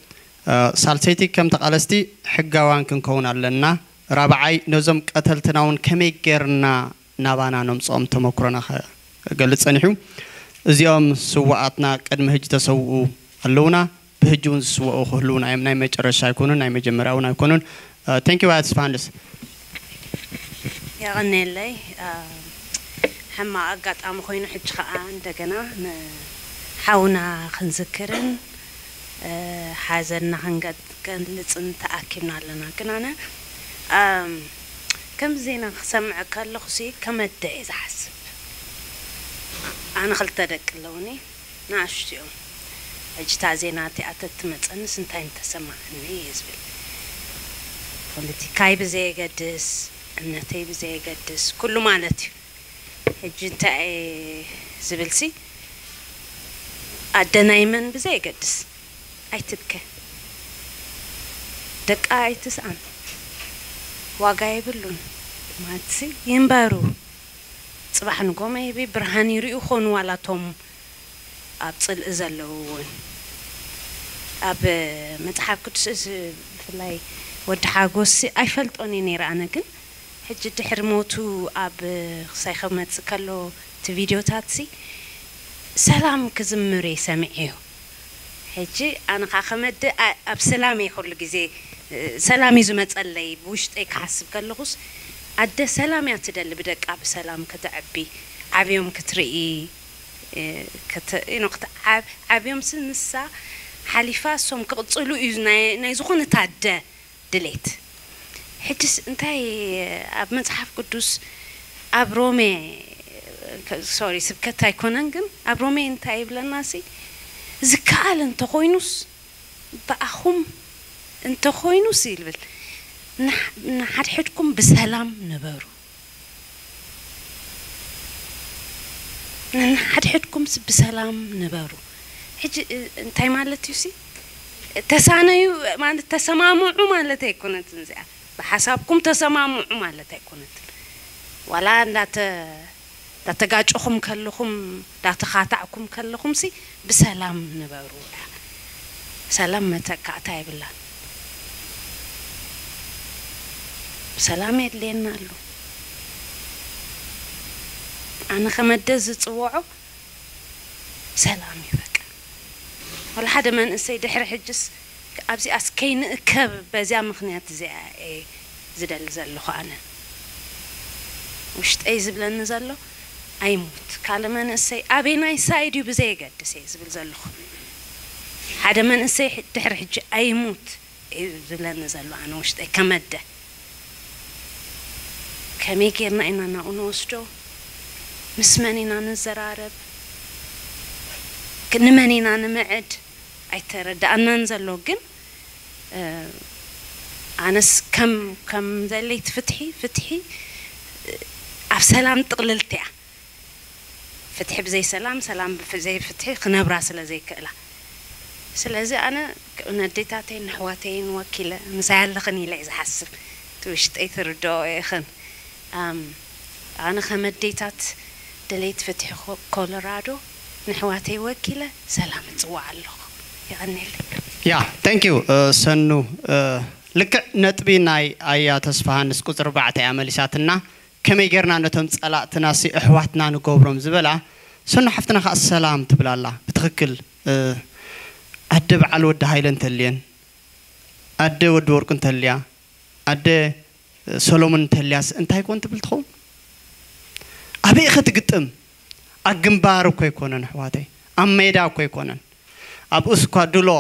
سالتي كم تقلستي حجوان كن كون علنا رابعي نزم قتلتناون كمي غيرنا نابانا نمصوم تمكرنا قلت صنحو እዚያም ስዋዓትና ቀድመ ህጅ ተሰው አለውና በህጁን ስዋው ሁሉና አይምናይ መጨረሻ አይኮኑን አይመጀመራውን አይኮኑን thank you as fans ያገነላይ ሐማ አጋጣም ኮይኑ ህጅ ኸአ እንደገና ሐውና ክንዝክርን ሐዘንና ኸንገት ክንልጽን ተአኪምናልና ግናና ከም ዜና ሰምዐ ካለኹሲ ከመደይ ዛስ أنا خلت ذاك اللوني نعشت يوم أجت عزيناتي عتت متأني سنتين تسمع النيز بال قلتي كايب زي قدس النتيب زي قدس كله مالتي أجت أي زبلسي أدنى إيمان بزي قدس أي تبكي دك أي تسأل واقعي باللون ما تسي ينبارو صباح نقوم أبي برهاني ريو خون ولا توم أبصل إزلون أب متحف كنت في اللي ودحاجوس أفلت أني نير أنا كن حج تحرموتو أب سايخ متسكلو تفيديو تاتسي سلام كزمري سمعيه حج أنا خامد أب سلامي خور لجزي سلامي زمت اللي بوشت إيك حسب كلغوس عد سلام يعتدل بدك أب سلام كتعبي عبيهم كترئي كت نقطة عب عبيهم سن الساعة حليفاسهم كتصلوا يزنا نيزقون تعدى دليت حتى انتي أب متحف قدوس أب رومي سوري سبكت تايكونانجم أب رومي انتي بلناسي زكال انت خوينوس بأخوم انت خوينوسي البل نح نحرحكم بسلام نبرو نحرحكم بسلام نبرو حج انتي مالتي سي تسانيو ما تسمامو مالتي كنت نزع بحسابكم تسمامو مالتي كنت ولا لا لا تقاجوكم كلكم لا تخاطعكم كلكم سي بسلام نبرو سلام متقاطع بالله سلام يدلينا له أنا خمدز تصوعه ሰላም ይበቃ ወላ ሓደ ማን እሰይ ድሕሪ ሕጅስ ኣብዚ ኣስከይን እከብ በዚያ ምኽንያት እዚኣ ዝደል ዘለኹ ኣነ ውሽጥ እይ ዝብለኒ ዘሎ ኣይሙት ካለ ማን እሰይ ኣበናይ ሳይድ ይብዘይ ገድስ ዝብል ዘለኹ ሓደ ማን እሰይ ድሕሪ ሕጅ ኣይሙት ዝብለኒ ዘሎ ኣነ ውሽጥ ከመደ ከመይ ጌርና ኢና ናኡንወስዶ مسمنين عن الزرارب كنمنين عن معد أيترد أنا نزل لوجن أنا كم كم ذليت فتحي فتحي عفسلام تقللتع فتحي بزي سلام سلام بزي فتحي خنا براسله زي كلا سلازي أنا نديتاتين نحواتين وكيلة مسألة خني لا إذا حسب توشت أيتردو خن أنا خمد ديتات دليت فتح كولورادو نحواتي وكيلة سلام تزوع الله يغني لك يا thank you سنو لك نتبي ناي آيات أصفهان سكوت أربعة أعمال ساتنا كم يجرنا نتهم سألا تناسي إحواتنا نقبرهم زبلا سنو حفتنا خاص سلام تبلا الله بتخكل أدب على ود هايلن تلين أدب ود وركن تليا أدب سولومون تلياس أنت هيكون تبل تخو أبي أخذ قطم أجنبارو كوي كونن حوادي أميدا كوي كونن أبو سكوا دلو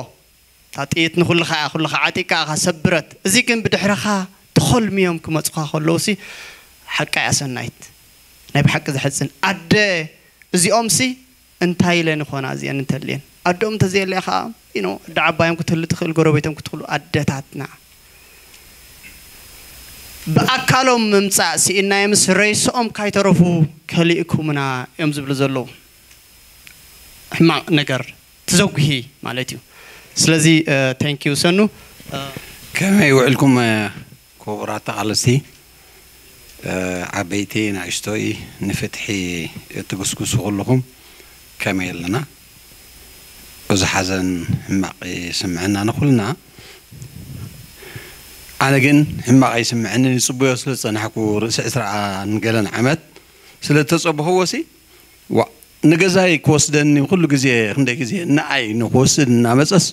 تاتيت نقول خا خل خاعتي كا سبرت زيكن بدحرخا تخل ميوم كم تسقى خلوسي حق عسل نايت نبي حق ذا حسن أدي زي أمسي انتهي لين خونا زي أنت لين أدوم تزي اللي خا ينو دعبايم كتل تخل جروبيتهم كتخلو أدي تاتنا بأكلهم ممتازين إننا يمس رئيس أم كي تعرفوا كليكمنا يمز بلزلو ما نقدر تزوجه مالتيو سلزي thank you سنو كم يوعلكم كورات على سي عبيتين عشتوي نفتحي تقصقص غلهم كم يلنا إذا حزن ما سمعنا نقولنا أنا جن هم عايزين معنى يصبوا يصلت أنا حكوا رئيس إسرع نقلن عمد سلت تصب هو سي ونجزاي قصدني كل جزية خمدة جزية نعي نقصد نعمسس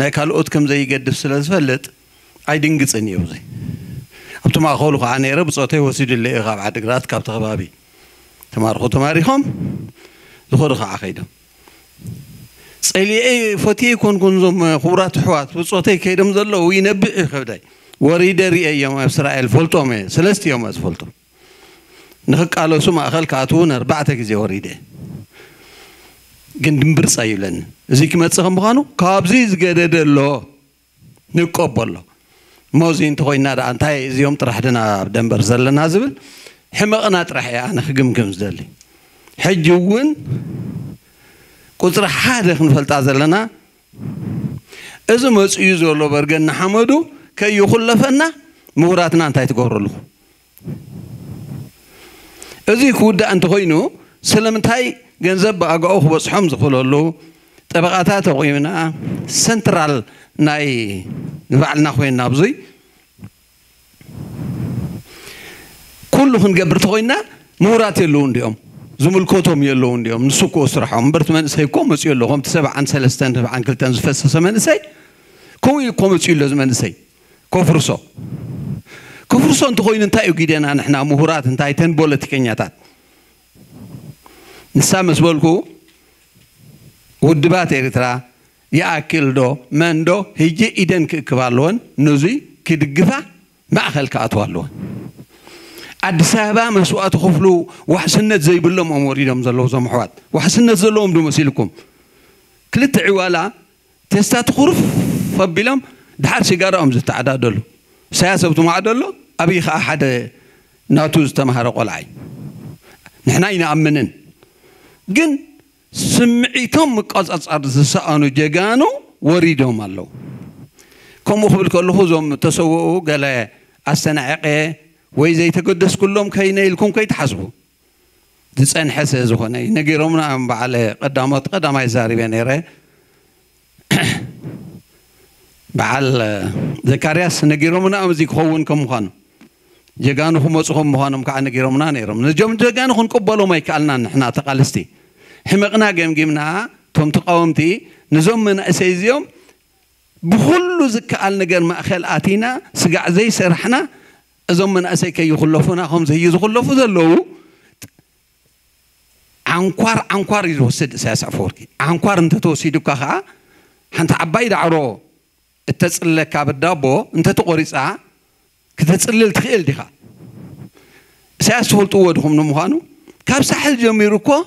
ناكلوت كم زي جد سلت فلت عايدين قصني وزي أبتما خالق عن يرب صوته هو سيد اللي غاب عدقرات كابت غبابي تمار خو تماريهم دخول خا عقيدهم سألي أي فتي يكون كنزم خورات حوات وصوته كيدم ذل وينبئ خبداي وريد رئي يوم إسرائيل فلتهم سلست يوم أسفلتهم نخك على سما أخل كاتون أربعة كذي وريده جندم برسايو لنا زي كم تسخم بخانو كابزيز جدد الله نقبل الله موزين تقول نار أنت هاي زي يوم ترحدنا بدم برزل نازبل حما أنا ترحي أنا خجم كم زدلي حجون كنت رح هذا خنفلت عزلنا إذا ما تسيزوا الله برجنا حمدو كي يخلفنا موراتنا أنت تقول له إذا كود أنت هينو سلمتهاي جنزب أجاؤه بس حمز قل له تبقاتها تقيمنا سنترال ناي نفعلنا خوين نابزي كلهم جبرت هينا مورات اللون ديهم زمل كتهم يلون ديهم نسوق أسرحهم برتمان سيكون مسؤول لهم تسبع عن سلستان عن كل تنزفس سمن سي كون يكون مسؤول لازم سي كفرصو كفرصو أنت قوي نتايو كيدنا نحنا مهورات نتايتن بولت كنياتات نسامس بولكو والدبات إريترا يأكل دو من دو هيجي إيدن كبارلون نزي كدقفة ما أخل كأطوالون السابع مسوات خفلو وحسنة زي بلهم أموريهم زلوا زمحوات وحسنة زلهم دو مسيلكم كلت عوالا تستات خرف فبلهم دحر سيجارة أمز تعدا دلو سياسة بتوم عدلو أبي خا أحد ناتوز تمهرق والعين نحن أين أمنن جن سمعتهم قص أصعد سأنو جانو وريدهم الله كم خبر كله زم تسووا قال أستنعقه وإذا يتقدس كلهم كينا لكم كي تحسبوا تسأن حساس هنا نجيرمنا عم على قدامات قدام عزاري بينيره بعال ذكرياس نجيرمنا أمزيك خوون كم خان جعانو خم وصهم خانم كأن نجيرمنا نيرم نجوم جعانو خن قبلو ما يكالنا نحنا تقالستي حمقنا جم جمنا توم تقاومتي نزوم من أسيزيوم بخلو زكاة النجار ما أخل آتينا سجع زي سرحنا زوم من أسي كي يخلفونا هم زي يخلفوا ذلوا عنقار عنقار يروسد ساسافوركي عنقار أنت توصيدو كها أنت عبيد عرو تتصل كابدابو أنت تقرصها كتتصل التخيل دخا ساسفول توادهم نمهانو كاب سحل جميركو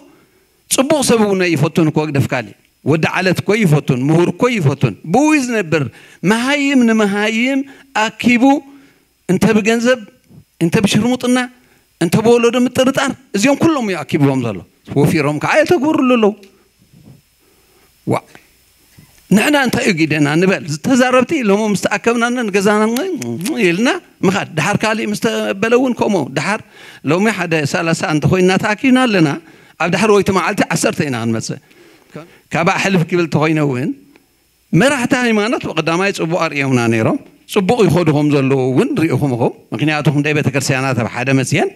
صبوا سبونا يفتون كوك دفكالي ودعلت كويفتون مهور كويفتون بويز نبر مهايم نمهايم أكيبو أنت بجنزب أنت بشرمطنا أنت بولد متردار اليوم كلهم يأكيبوهم ذلوا وفي رم كعيل تقول للو و نحن أنت يجدنا نبل تزاربتي لهم مستأكمنا نجزانا يلنا مخاد دحر كالي مستبلون كمو دحر لو ما حدا سالس أنت خوينا تأكينا لنا عبد حر ويت معلت عسرتين عن مسأ كابا حلف كبل تغينا وين ما راح تاني ما نت وقدامي صبوا أريهمنا نيرم صبوا يخدهم زلوا وين ريهم هم مقنعاتهم دايبة كرسيانات بحدا مسيان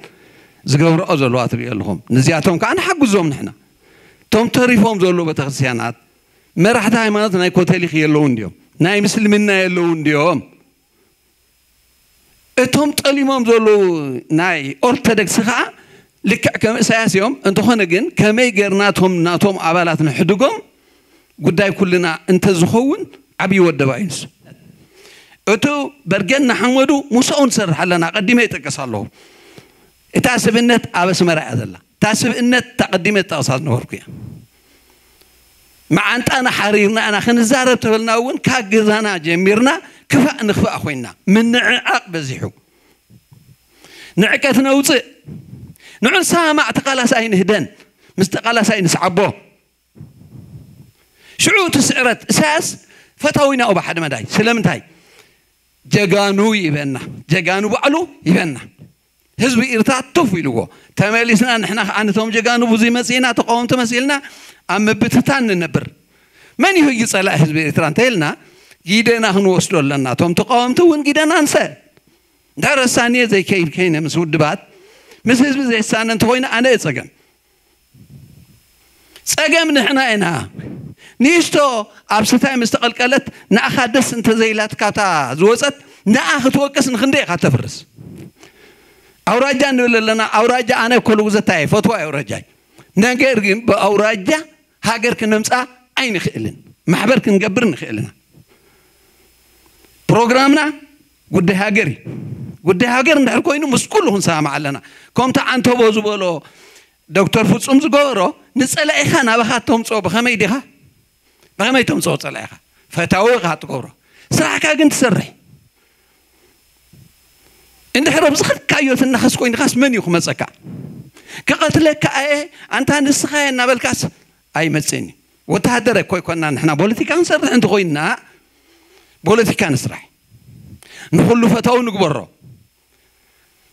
زجور أزلوات بيقلهم نزيعتهم كأن حق زوم نحنا توم تعرفهم زلوا بتكرسيانات ما راح تاني ما نت ناي كوتيلي خيالون ديوم ناي مثل منا يلون ديوم توم تعلمهم زلوا ناي أرتدك سخاء لك كم سياسيهم أنتو خنجن كم يجرناتهم ناتهم عبالاتنا حدقهم قداي كلنا أنت زخون عبي والدباينس أتو برجنا حمودو مسؤول سر حلنا قدميتك صلوا تحسب النت عبس مرأة الله تحسب النت تقدمت أصحاب نوركيا مع أنت أنا حريرنا أنا خن الزهرة تقولنا وين كجزنا جميرنا كفاء نخفى أخوينا من عقب بزحو نعكتنا وصي نحن سامع تقال ساين هدن مستقال ساين سعبو شعور تسعرة أساس فتاوينا أو بحد ما داي سلام تاي جعانو يبننا جعانو بعلو يبننا حزب إرتاع تفيلوه تماليسنا نحن عن توم جعانو بزي مسينا تقاوم تمسيلنا أما بتتان النبر من يهجي صلاة حزب إرتاع تيلنا جيدنا هنوصل لنا توم تقاوم تون جيدنا ننسى درس ثانية زي كيف كينا مسود بعد مثل مثل إنسان أنت هنا أنا إتسجن، إتسجن من إحنا هنا، نيشتو أبسطها مستقل كلت نأخدس أنت زي لا تكاتا زوجت نأخد وقص نخندق حتى فرس، أوراجع نقول لنا أوراجع أنا كل وزتها فتوى أوراجع، نعيرهم بأوراجع هاجر كنمسأ أين خيلن، محبر كنجبرن خيلنا، برنامجنا قد هاجري. قد هاجر نحن كوينو مسكولهم سامع لنا كم تعنتوا بوزبلو دكتور فوتس أمس جورو نسأل إخانا بخاتهم صوب بخمي دها بخمي تهم صوت سلاخا فتاوي خات جورو سرعة كأنت سري إن حرب صخر كايوت النخس كوين خاص مني خمسة كا كقتلك كأي أنت هنسخين نبل كاس أي مسني وتهدرك كوي كنا نحنا بولتي كان سر أنت كوينا بولتي كان سرع نقول فتاوي نكبره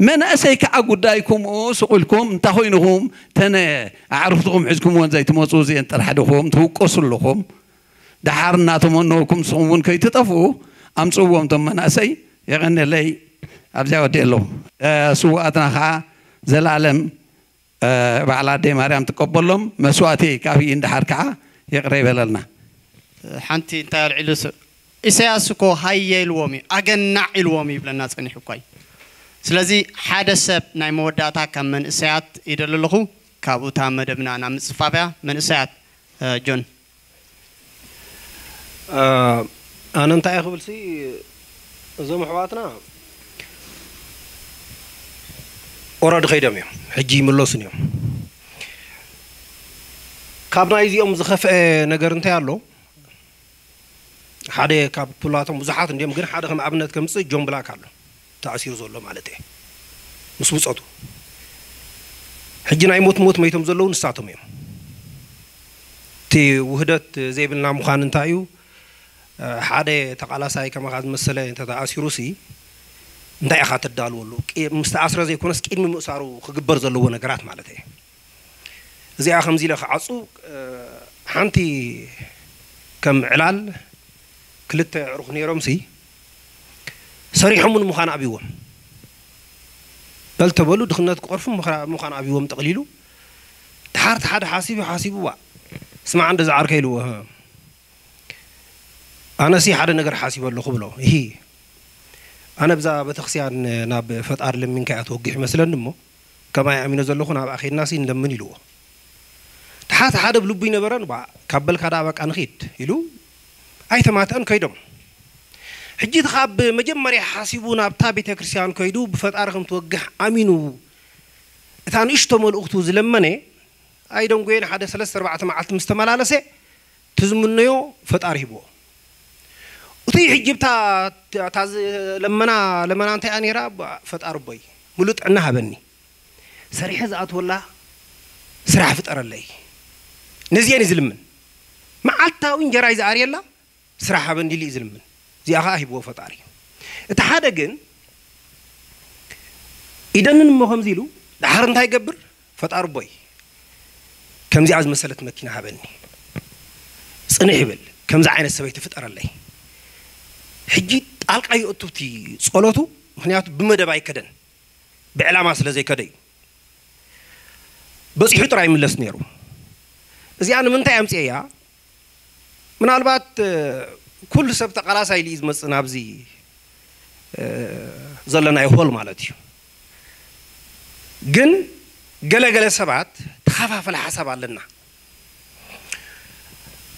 من أسيك أقودايكم وسؤلكم تهينهم تنا عرفتكم عزكم وان زي تموتوا زين ترحدوهم توقصوا لهم دحرنا تمنوكم صومون كي تطفوا أم صوم تم من أسي يغني لي أبزاو ديلهم سواتنا خا زلالم وعلى دي مريم تقبلهم مسواتي كافيين دحركا يقرب لنا حنتي تال علوس إسياسكو هاي الومي أجنع الومي بلنا تنحكي سلازي حادثة نايمود داتا كم من إسعاد إدلله كابو تام دبنا نام صفايا من إسعاد جون. أنا أنت يا خبلسي زم حواتنا. أراد خيدم يوم حجي من لوسن يوم. كابنا يزي أم زخف نجرن تعلو. حدا كاب بولاتهم مزحات نديم غير حدا هم عبنات كم سي جون بلا كارلو. تعسير زلوا معلته مسبوس عضو حجنا يموت موت ما يتم زلوا نساعتهم يوم تي وحدة زي بنلعب مخان نتاعيو حاده تقلاسای کم خاز مسئله انتظار آسیروسی ندای خاطر دالولو مست آسرزی کنست که این مسارو خب برزلو و نگرات مالته زی آخام زیل خاصو حنتی کم علال کلت رخنی رمسی صریح من مخان آبیوم بل تبلو دخنات قرف مخان آبیوم تقلیلو تحرت حد حاسب حاسب و اسمع عند زعر کیلوها أنا سي حدا نقدر حاسب ولا خبله هي أنا بزا بتخصي عن ناب فتار لمن كأت وقح مثلا نمو كما يعملون زلخون على آخر الناس يندمني له تحت حدا بلبينا برا وبع كابل كذابك أنا خيط يلو أي ثمات أن كيدم حجيت خاب مجمري حاسبونا بتابي تكرسيان كيدو بفتارهم توقح أمينو ثان إشتمل أختو زلمني أيضا قين حدا ثلاث أربعة معت مستمر على سه تزمنيو فتاره بو وتي حجبتها تاز لما لما أنت أني راب فتار بي ملوت عنها بني سريح زعت والله سرعة فتار اللي نزيان زلمن ما عالتا وين جرى زعري الله سرعة بندي لي زلمن زي أخاه بوا فتاري اتحادقن إذا نمهم زيلو دحرن تاي قبر فتار بي كم زي عز مسألة مكينها بني صنعبل كم زعين السبيت فتار اللي حجيت ألقى أي أطوتي صلاته هنيات بمدى باي كدن بعلامة سلا زي كدي بس يحط رأي من لسنيرو زي أنا من تايم سيا من البات كل سبت قراصة يليز مثلا بزي زلنا يهول مالتيو جن جل جل سبعات تخافها فلا حساب علنا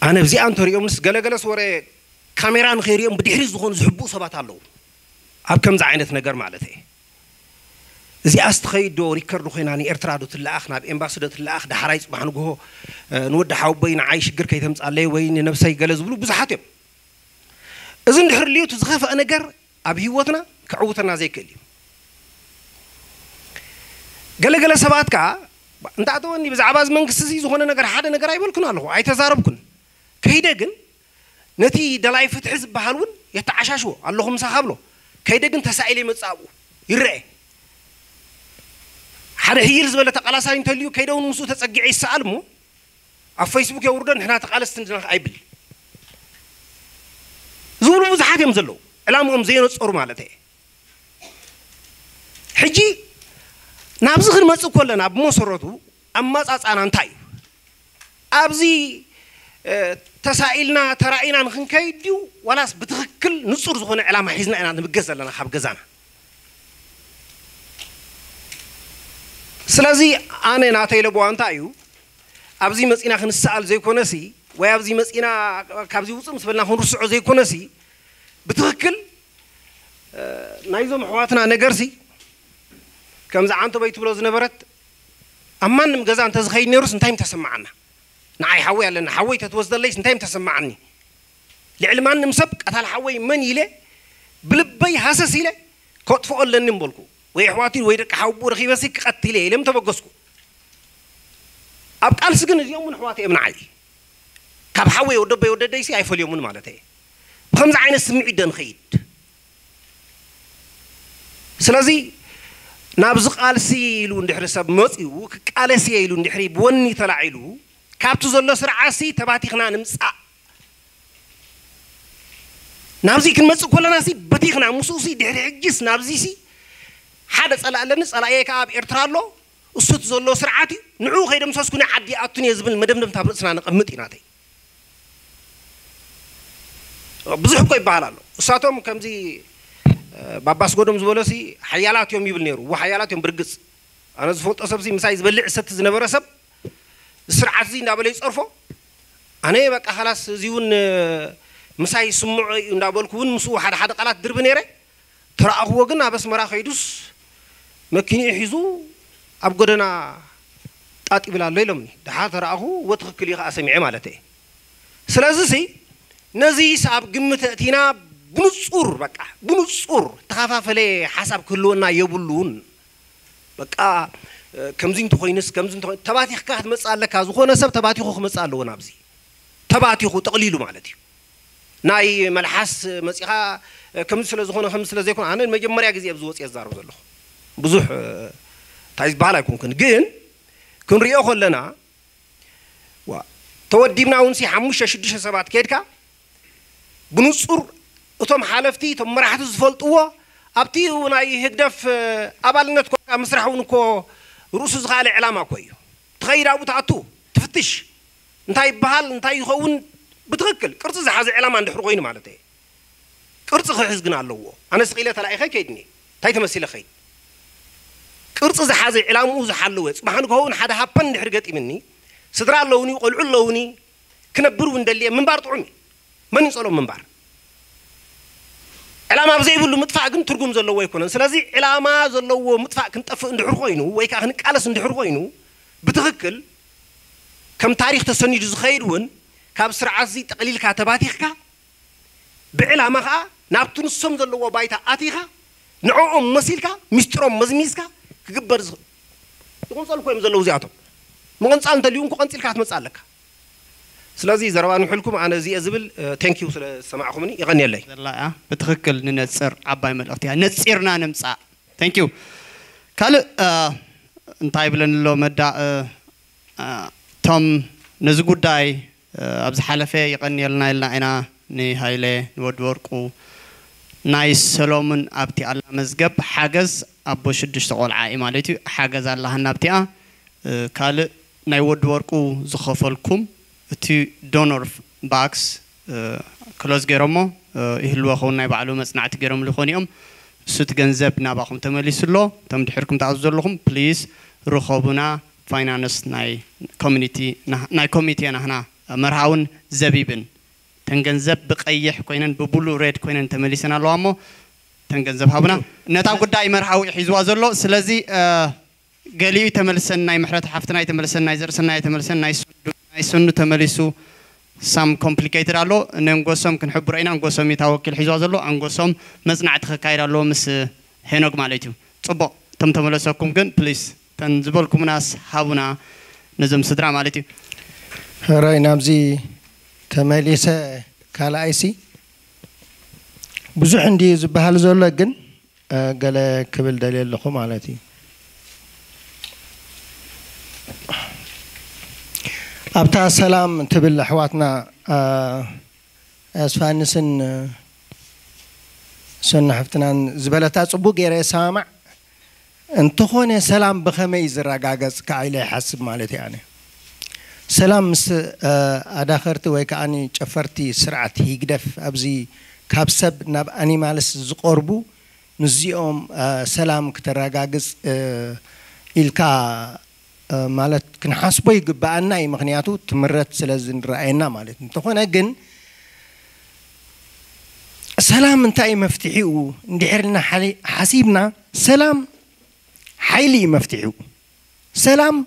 أنا بزي أنت اليوم نس جل جل صورة كاميران غيرهم بدي حرز دخون زحبو صباح علو، أبكم زعينت نجار معلته. زي أستخيد وريكر دخيناني إرترادو تلاخ ناب إمباسدو تلاخ ده حرايس بحنقه نود حوبين عايش جر كي تمس عليه وين نفسي جلز بلو بزحاتم. إذن حرليو تزخاف أنا جر أبي وطنا كعوتنا زي كلي. جل جل سبات كا أنت عدواني بزعباز من قصصي زخون نجار حدا نجار يبلكن علو عايت زاربكن كهيدا جن. نتي دلائل فتحز بحالون يتعششوا اللهم سخابلو كيدا جن تسائلي متصابو يرأي حدا هيرز ولا تقلاص هاي نتليو كيدا ونمسو تسجع يسأل مو على فيسبوك يوردن هنا تقلاص تنزل عيبل زورو مزحات يمزلو علامهم زين الصور مالته حجي نابزخر ما تسوق ولا ناب مو صرتو أما تأس أنا نتاي أبزي تسائلنا ترائنا نخن كيديو ولاس بتخكل نصور زخون على ما حزنا أنا بجزل أنا خاب جزانا سلازي أنا نعطي لبوا أنتايو أبزي مسئنا خن السؤال زي كونسي وأبزي مسئنا كابزي وصل مسبلنا خن رسع زي كونسي بتخكل نايزم حواتنا نجرسي كم زعانتو بيتبلوز نبرت أما نمجزان تزخين نرس نتايم تسمعنا نعي حوي لأن حوي تتوزد ليش نتايم تسمعني لعلم أن مسبق أتال حوي من يله بلبي حساس يله كنت فوق لن نمبلكو ويحواتي ويرك حوبو رخي بس قتلي لم تبقسكو أبقى السجن اليوم من حواتي ابن عادي كاب حوي ودب يودد ليش يعرف اليوم من مالته خمس عين السمع دن خيد سلازي نابزق على سيلون دحر سب مزي وك على سيلون دحري بوني تلعلو كابتو زلنا سرعاسي تبعتي خنا نمسع نابزي كن مسق ولا ناسي بتي خنا مسوسي ده رجس نابزي سي حدث على لنس على أي كاب إرترالو الصوت زلنا سرعتي نعو خير مسوس كنا عدي عطني زبل مدام دم تابلت سنا نقمتي ناتي بزح كوي بعلالو ساتهم كم زي باباس قدم زبلو سي حيالات يوم يبل نيرو وحيالات يوم برجس أنا زفوت أصاب زي مسايز بلع ست زنبرة سب سرعة زين دابليس أرفو أنا بق خلاص زيون مساي سمع دابلكون مسوا حد حد قلات دربنيره ترى أخوه جنا بس مرا خيدوس مكيني حيزو أبقدنا أتى بلا ليلمني ده ترى أخوه وترك لي أسمع مالته سلازسي نزيس أب قمة تينا بنصور بق بنصور تخاف فلي حسب كلنا يبلون بق كم زين تخوينس كم زين تخوين تبعتي خكاحد مسألة كازو خونا سب تبعتي خو خمسة على ونابزي تبعتي خو تقليله معلتي ناي ملحس مسيحة كم سلة زخونة كم سلة زيكون عنا المجمع مريع جزية بزوج يزدار وزله بزوح تعيش بعلاك ممكن جين كن رياء خلنا وتودينا ونسي حموشة شديشة سبعة كيركا بنصور وتم حالفتي تم راح تزفلت قوة أبتي وناي هدف قبل نتكو مسرح ونكو روس زغال إعلامك وياه تغير أبو تعطو تفتش نتاي بحال نتاي خون بتغكل كرت زحاز إعلام عند حرقين مالته كرت خيز جنا اللوه أنا سقيلة تلاقي خي كيدني تاي تمسيله خي كرت زحاز إعلام وزحلوه سبحانك هون حدا هبند حرقتي مني صدر اللوني وقل علوني كنبرون دلية من بار طعمي من يصلون من بار إعلام أبزاي يقول مدفع كن ترجم زلوه يكون سلازي إعلام زلوه مدفع كن تقف عند حرقينه ويك أهنك على عند حرقينه بتغكل كم تاريخ تسني جزء خير ون كاب سرعة زي تقليل كاتباتيخ كا بعلامة كا نابتون الصمد اللي هو بايته آتيخا نعوم مسيل كا مسترم مزميز كا كجبر زغ تقول صار كويم زلوا زياتهم ممكن سأنت اليوم كون تلك هات مسألك سلازي زروان حلكم أنا زي أزبل تانكيو سل سماعكم مني يغني الله لا بتخكل ننتصر عباي ملقتيها نتصيرنا نمسع تانكيو قال نطيب لنا لو مدا تم نزقو داي أبز حلفة يقني لنا إلنا أنا نهايله نودوركو نايس سلامن أبتي الله مزجب حجز أبو شدش تقول عائمالتي حجز الله نبتيا كله نودوركو زخفلكم تي دونر باكس كلاس جرمه إهلوا خونا بعلومة صنعت جرم لخونيهم ست جنزب نباقهم تمليس الله تم دحركم تعزل لهم بليز رخابنا فاينانس ناي كوميتي ناي كوميتي أنا هنا مرحون زبيبن تنجنزب بقيح كوينن ببلو ريد كوينن تمليسنا لوامو تنجنزب هابنا نتاقو داي مرحو حيزوا زلو سلازي قليو تملسن ناي محرات حفتنا يتملسن ناي زرسن ناي تملسن ناي سنو تملسو سام complicated علو ننقوسهم كنحب رأينا نقوسهم يتاوكل حيزوا زلو نقوسهم مزنعت خكاير علو مس هنوك معليتو صبو تم تملسوكم كن بليس تنزبولكم ناس هابنا نزم صدرا معليتو رأي نامزي تمليسة كلا أيسي بزح عندي زبحال زول لجن قال قبل دليل لقوم على تي أبتع السلام تبل أحواتنا أسفان سن سن حفتنا زبالة صبوق يا سامع أنت خوني سلام بخميز الرجاجس كعيلة حسب مالتي يعني سلام مس أدخرت ويكأني شفرتي سرعة هيجدف أبزي كابسب نب أني مالس زقربو نزيهم سلام كتراجعز إلكا مالت كنحسبي بأن أي مغنياتو تمرت سلزن رأينا مالت نتوخن أجن سلام أنت أي مفتحيو نديرنا حلي حسيبنا سلام حيلي مفتحيو سلام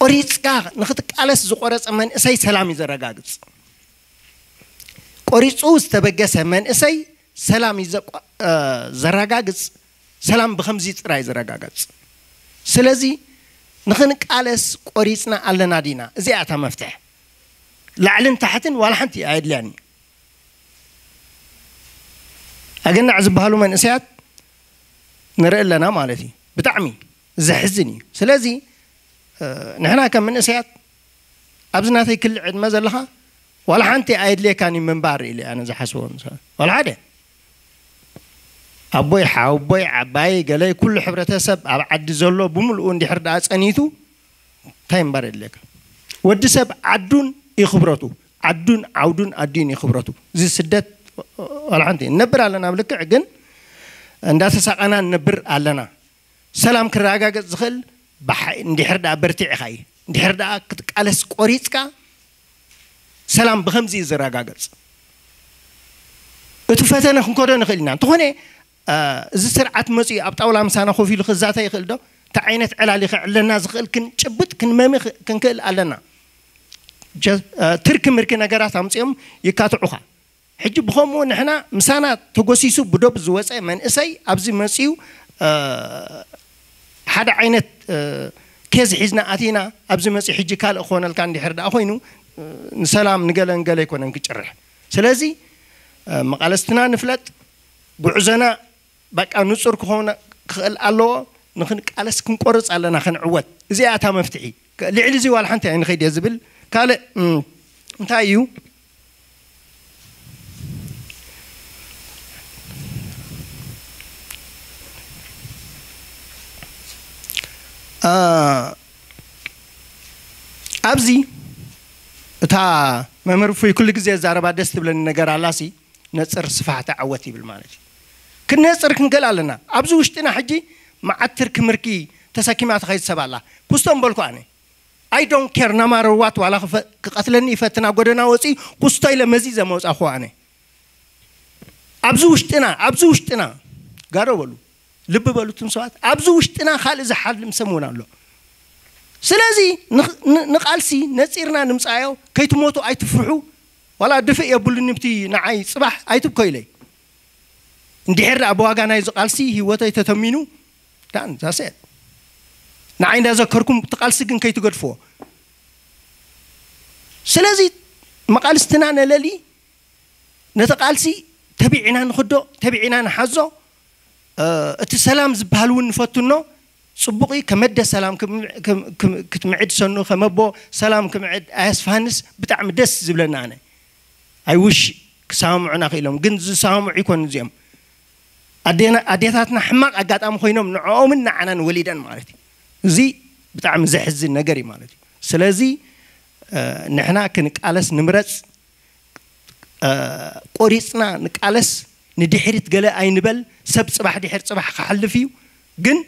قريتك نخطك على الزقارس أمان إسي سلام يزرقاقص قريت أوز تبجس أمان إسي سلام يزرقاقص سلام بخمزي تراي زرقاقص سلازي نخنك على قريتنا على نادينا زيعتها مفتاح لعلن تحت ولا حنتي عيد لاني أجن عزب هالو من إسيات نرأي لنا مالتي بتعمي زحزني سلازي نحنا كم من إسيات أبزناتي كل عد مزلها ولا حنتي عيد لي كاني من باري اللي أنا زحسون ولا عادة أبوي حابوي عباي قالي كل حبرة سب عد زلوا بملؤن دي حرد أسأنيتو تايم باري لك ودي سب عدون يخبرتو عدون عودون عدين يخبرتو زي سدات ولا حنتي نبر علينا بلك عجن الناس ساقنا نبر علينا سلام كراجع زخل بح ندحردا برتع خاي ندحردا على سكوريتكا سلام بخمسي زراجعز بتفتنا خنكرنا نخلينا تهوني زسر عتمسي أبطاولام سانا خوفي الخزاتة يخلده تعينت على اللي خلنا زخل كن شبت كن مامي كن كل علنا جز ترك مركنا جرات همسيهم يكاتعوها حجب بخمو نحنا مسانا تقصيسو بدوب زوسة من إسي أبزي مسيو حدا عينت كيز حزنا أتينا أبز مسيح جكال أخونا الكان دحرد أخوينه نسلام نقل نقل يكون نقجرح سلازي مقالستنا نفلت بعزنا بك نصر كهونا خل الله نخن قالس كنقرص علينا خن عوت زياتا مفتعي لعلي زي والحنت يعني خيد يزبل قال انتايو آه. أبزي تا ممر في كل جزء زاربا دستبل النجار علاسي نصر صفحة عوتي بالمالج كنا نصر كنقل علينا أبزي وشتنا حجي مع الترك مركي تساكيمات خير سبالة كستم بالقاني I don't care نمر وات ولا خف قتلني فتنا قدرنا وسي كستايل مزيزة موس أخواني أبزي وشتنا أبزي وشتنا قارو بلو لب بالو تمسوات أبزي وشتنا خالز حال مسمونا له سلازي نقالسي نسيرنا نمسعيو كي تموتوا أي تفرحوا ولا دفئ يبول النبتي نعي صباح أي تبكي لي ندير أبو أجانا يزقالسي هو تي تتمينو تان زاسيت نعي نذكركم تقالسي كن كي تقدفوا سلازي مقالستنا نللي نتقالسي تبيعنا نخدو تبيعنا نحزو السلام زبالون نفتنو صبقي كمدة سلام كم كم كتمعد سنو خمبو سلام كمعد أسفانس بتاع مدس زبلنا أنا I wish سامعنا خيلهم جنز سامع يكون زيهم أدينا أديتنا حماق أجات أم خينهم نعومنا عنا وليدنا مالتي زي بتاع مزحز النجاري مالتي سلازي آه نحنا كنقالس نمرس آه قريصنا نقالس ندحرت قلا أي نبل سب صباح دحرت صباح خحل فيه جن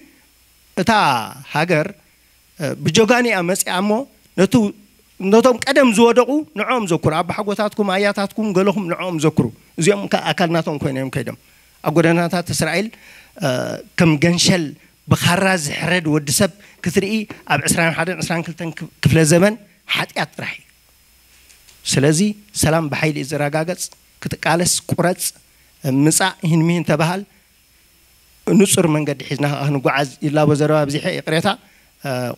تا هاجر بجوجاني أمس أمو نتو نتوم قدم زودقو نعم زكروا بحقوتاتكم آياتاتكم قالهم نعم زكروا زيهم كأكلناتهم كونهم كيدم أقولنا تا إسرائيل كم جنشل بخراز حرد ودسب كثري أب إسرائيل حرد إسرائيل كلتن كفل زمن حتى أطرحي سلازي سلام بحيل إزراجاجس كتقالس كورتس مساء هنمين تبهل نصر من قد حزنها أهنو قعز إلا وزراء بزيحة إقريتها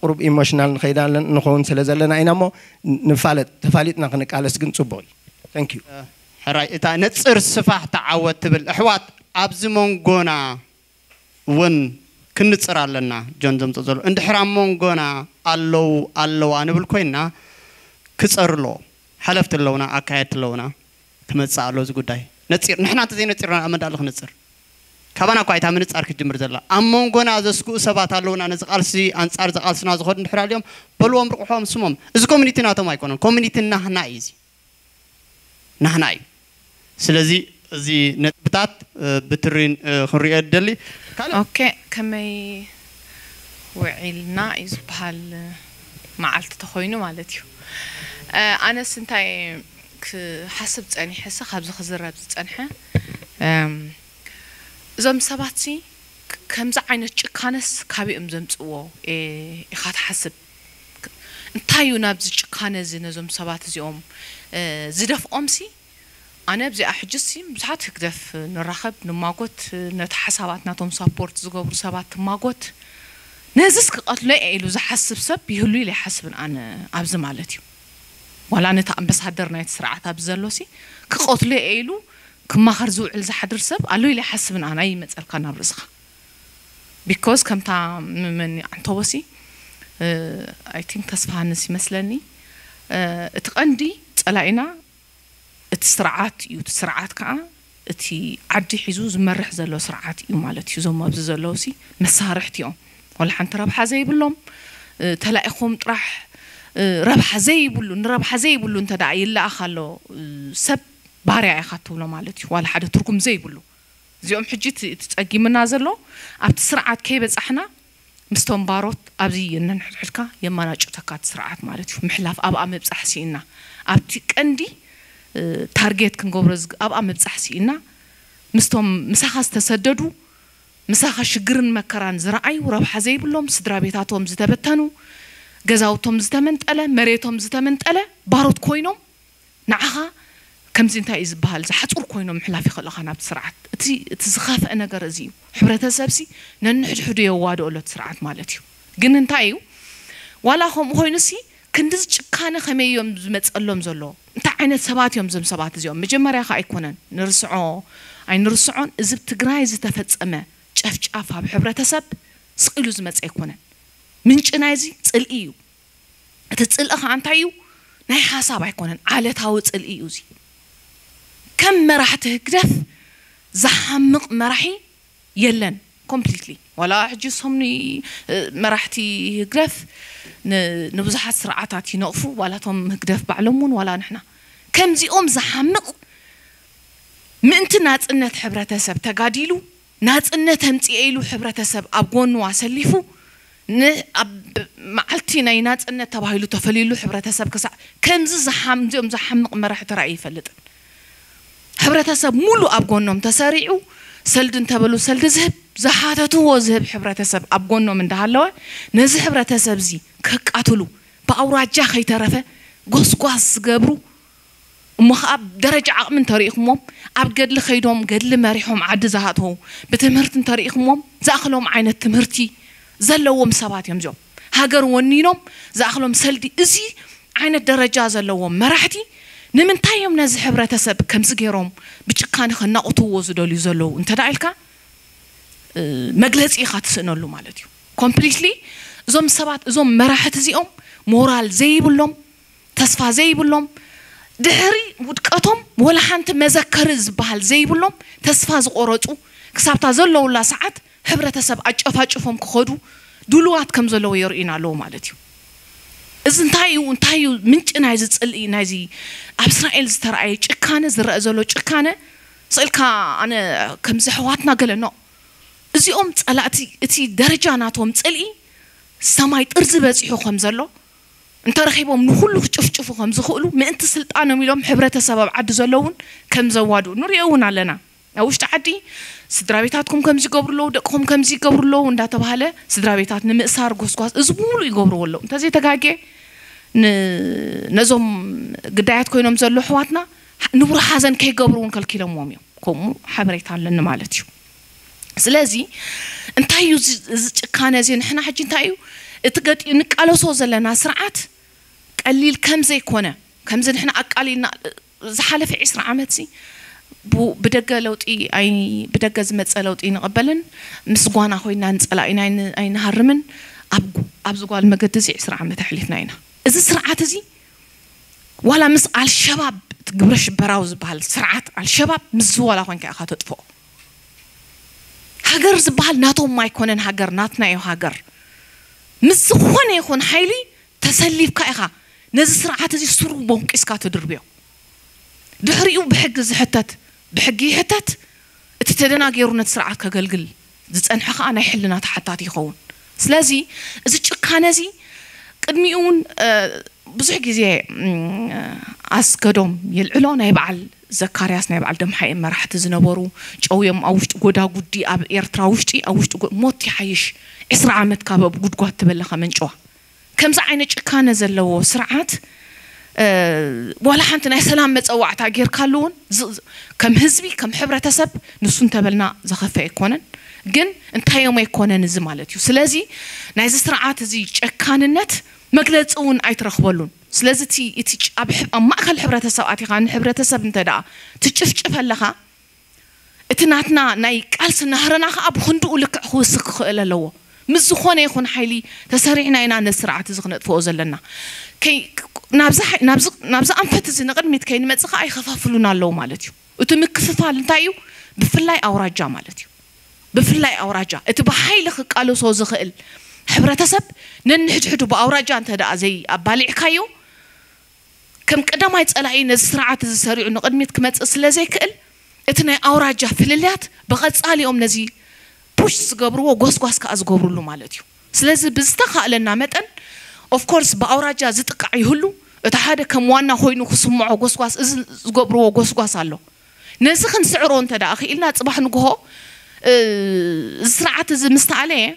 قرب إيموشنال خيدان نخون سلازلنا إنامو نفالت تفالتنا خنك على سجن صبوي ثانك يو حراي إتا نصر صفاح تعود تبل أحوات أبزمون قونا ون كنصر علينا جندم تزول عند حرامون قونا ألو ألو أنا بالكوينا كسر لو حلفت لونا أكيد لونا تمسع لوز قداي نصير نحن عتزين نصيرنا أمد الله نصير كابانا كويت هم نتصارك الجمر زلا أمم قنا زسكو سبعة تلون أنا زقالسي أنت أرز قالسنا زخود نحرر اليوم بلوام رقحهم سمم إذا كومينيتنا تما يكونون كومينيتنا هنا إيزي نهناي سلزي زي نتبتات بترين خرية دللي أوكي كمي وعيلنا إيز بحال معلت تخوينه مالتيو أنا سنتاي حسبت أني حسة خبز خزرة بتتنحى زم سباتي كم زعينة كانس كابي أم زمت وو ااا خات حسب انتايو نبز كانس زين زم سبات زيوم ااا زدف أمسي أنا بزي أحجسي بزحت كدف نرخب نماقوت نتحسبات نتوم سابورت زقبر سبات ماقوت نازس قتلاقي لو زحسب سب يهلوي لي حسب أنا أبز مالتي ولا أنا تام بس هدرنا يتسرع تابزلوسي كقتلاقي لو كم خرزو على زحدر سب قالوا لي حسب أنا أي مسألة كنا برزخة، because كم تا من عن توصي، I think تصفح الناس مثلني، اتقندي تلاقينا السرعات يو السرعات كأ، تي عدي حجوز مرح زلوا سرعات يو مالتي زوم ما بزلوسي مسارحت يوم، ولا حنت ربح زي بلهم، تلاقيهم راح ربح زي بلون ربح زي بلون تدعي لا خلوا سب. بارع خاتو لو مالتي ولا حدا تركم زي بلو زيوم حجيت تتقي منا زلو ابت سرعات كيبز احنا مستون باروت ابزي ين نحرحكا يماناجو تكات سرعات مالتي محلاف ابا مبصح سينا ابتي قندي تارجت كنغبرز ابا مبصح سينا مستون مسخاس تسددو مسخا شجرن مكران زراعي وربحه زي بلوم سدرا بيتاتهم زتبتنو غزاوتهم زتمنطله مريتهم زتمنطله باروت كوينو نعها كم زين تايز بحال زحط قرقوينو محلافي خلقنا بسرعات تي تزخاف أنا جرزيو حبرة سبسي ننحد حدي وادو ولا سرعات مالتيو جن تايو ولا هم هو نسي كندز كان خمي يوم زمت اللهم زلوا تعينت سبات يوم زم سبات زيوم مجمرة خا يكونن نرسعون عين نرسعون زبت جرايز تفتس أما شاف شافها بحبرة تسب سقلوا زمت يكونن منش نازي تسأل إيو تسأل أخ عن تعيو ناي حاسب يكونن على تاو تسأل إيو زي كم راح تهجرف زحمق مرحي يلن completely ولا حجسهمني مرحتي هجرف نبزحات سرعتاتي نقفوا ولا توم هجرف بعلمون ولا نحنا كم زي أم زحمق منت نات النت حبرة تسب تقاديلو نات النت همتيلو حبرة تسب أبغون واسلفوا ن أب معلتي نينات النت تباهيلو تفليلو حبرة تسب كسا كم زي زحم زي أم زحمق مرحت رأي فلتن حبرة تسب ملو أبغونهم تسارعوا سلدن تبلو سلد زهب زحاته توزهب حبرة تسب أبغونهم من دهالله نزه حبرة تسب زي كقتلو بأوراج خي ترفه قص قص جبرو مخاب درجة من طريقهم أبجد لخيدهم جد لمريحهم عد زهاتهم بتمرت طريقهم زأخلهم عين التمرتي زلوهم سبات يوم جو هاجر ونينهم زأخلهم سلدي إزي عين الدرجة زلوهم مرحتي نمن تايم نزه حبرة تسب كم زجيرهم بتشكان خنا أتوز دولي زلو أنت دايلك مجلس إخات سنولو مالتيو completely زم سبات زم مراحت زيهم مورال زي بلهم تصفى زي بلهم دهري ودقتهم ولا حنت مذكرز بحال زي بلهم تصفى زقرطو كسبتا زلو ولا ساعات حبره تسب اجفاجفهم كخدو دلوات كم زلو يرينا لو مالتيو اذن تايو انتايو منچنا ايز صلئي نازي اسرائيل زتراي چكانه زرا زلو چكانه صلكا انا كم زحواتنا قالنا ازيوم صلاتي اتي درجاناتهم صلئي سماي طرز بزيحو خمزلو انت رخيبهم نخلو فچفچفو خمزخلو ما انت سلطانهم يلوم حبرته سبب عد زلون كم زوادو نريون علينا اوش تعدي سدرابيتاتكم كم زيغبرلو دقكم كم زيغبرلو اندا تبهاله سدرابيتات نمسار غسغاس ازبولو يغبرولو انت زي تغاغي نزوم قدايات كوينوم زلو حواتنا نبر حزن كيغبرون كلكيلم موميو كم حبريتان لنا مالتيو سلازي انتايو زكانه زين حنا حجي انتايو اتقد نقالو سو زلنا سرعات قليل كم زي كونه كم زين حنا اقالينا زحالف عشر عامتسي بدقه لوطي اي بدقه زمص لوطي نقبلن مسغوانا خوينا نصلاينا اين اين هرمن اب اب زغوال مقدس عشر عامت حلفنا اينا اذا سرعات زي ولا مس على الشباب تقبرش براوز بحال سرعات على الشباب مزوالا خوينك اخا تطفو هاجر زبال ناتوم ما يكونن هاجر ناتنا يو هاجر مزخونه يكون حيلي تسليف كايخا نز سرعات زي سرو بونقيس كا تدربيو دحريو بحق زحتات بحقي حتات تتدنا غيرو نت سرعات كغلغل زصنح خا انا يحلنا تحتات يكون سلازي اذا چكانزي قدميون بزح غزي اسكدوم يلعلون يبعل زكارياس ناي بعل دم حي مرحت زنبرو ጨውዮም አውሽጥ ጎዳ ጉዲ አብ ኤርትራ ውሽጢ አውሽጥ ሞት ይሐይሽ عشر ዓመት ካብ ጉድጓት ተበለኸ መንጨዋ ከምዛ ዓይነት ጭካነ ዘለዎ ስርዓት ወላ ሓንቲ ናይ ሰላም መጽዋዕታ ጌርካሉን ከም ህዝቢ ከም ሕብረተሰብ ንሱን ተበልና ዘኸፈ ኣይኮነን ግን እንታዮም ኣይኮነን እዚ ማለት እዩ ስለዚ ናይዚ ስርዓት እዚ ጭካንነት መግለጽውን ኣይትረኽበሉን ስለዚህ እቲ ኣብ ማእከል ሕብረተሰብ ኣቲኻን ሕብረተሰብ እንተዳ ትጭፍጭፈለኻ እቲ ናትና ናይ ቃልስ ናህረና ኸ ኣብ ክንድኡ ልክዕ ክውስኽ ክኽእል ኣለዎ ምስ ዝኾነ ይኹን ሓይሊ ተሰሪዕና ኢና ነስርዓት እዚ ክነጥፍኦ ዘለና ናብዚ ኣንፈት እዚ ንቕድሚት ከይንመፅእ ኸ ኣይኸፋፍሉን ኣለዎ ማለት እዩ እቲ ምክፍፋል እንታይ እዩ ብፍላይ ኣውራጃ ማለት እዩ ብፍላይ ኣውራጃ እቲ ብሓይሊ ክቃልሶ ዝኽእል ሕብረተሰብ ነንሕድሕዱ ብኣውራጃ እንተዳ ዘይ ኣባሊዕካዮ كم قدام هاي تصلعين السرعة السريع نقدمت كما تصل زيك ال اتنا اوراجه فللات بقصالي ام نزي بوش زغبرو غوسغاس كاز غبرلو مالتيو سلازي بزتخالنا متن اوف كورس باوراجه زطقع يهلو اتحاده كم وانا خوينو خسمعو غوسغاس از زغبرو غوسغاس الله نزي خنسعرو انت دا اخي النا صباح نغهو السرعه زي مستعليه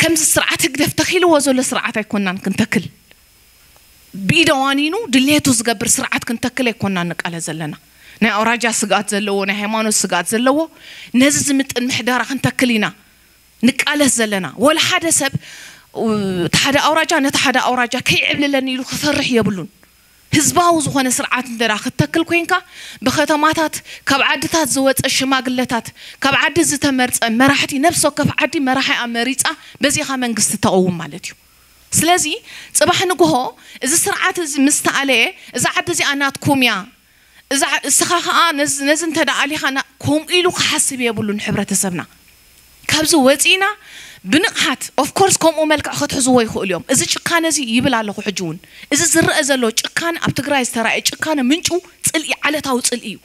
كم السرعه تقدف تخيلو وزول السرعه تكونن كنتكل بيدوانينو دليتو زغبر سرعات كنتكل يكوننا نقاله زلنا نا اوراجا سغات زلو نا هيمانو سغات زلو نزز متن محدار كنتكلينا نقاله زلنا ولا حدا سب وتحدا أوراجا نتحدا أوراجا كي عبل لني لخسرح يبلون هزباوز خان سرعات دراخ تكل كوينكا بختاماتات كاب عدتات زوات الشماغلتات كاب عد زتمرت مراحتي نفسه كاب عدي مراحة أمريكا بزي خامن قصة تقوم مالتيو سلازي صباح نجوه إذا سرعات مستعلية إذا عد زي أنا تكوميا إذا سخاء نز نزن تداعلي خنا كوم إلو حسب يبلون حبرة السبنا كاب زواتينا بنقحت of course كم أملك أخذ حزوي خو اليوم إذا كان زي يبل على حجون إذا زر أزلوج كان أبتقرأ استراج كان منشو تقلي على تاو تقليو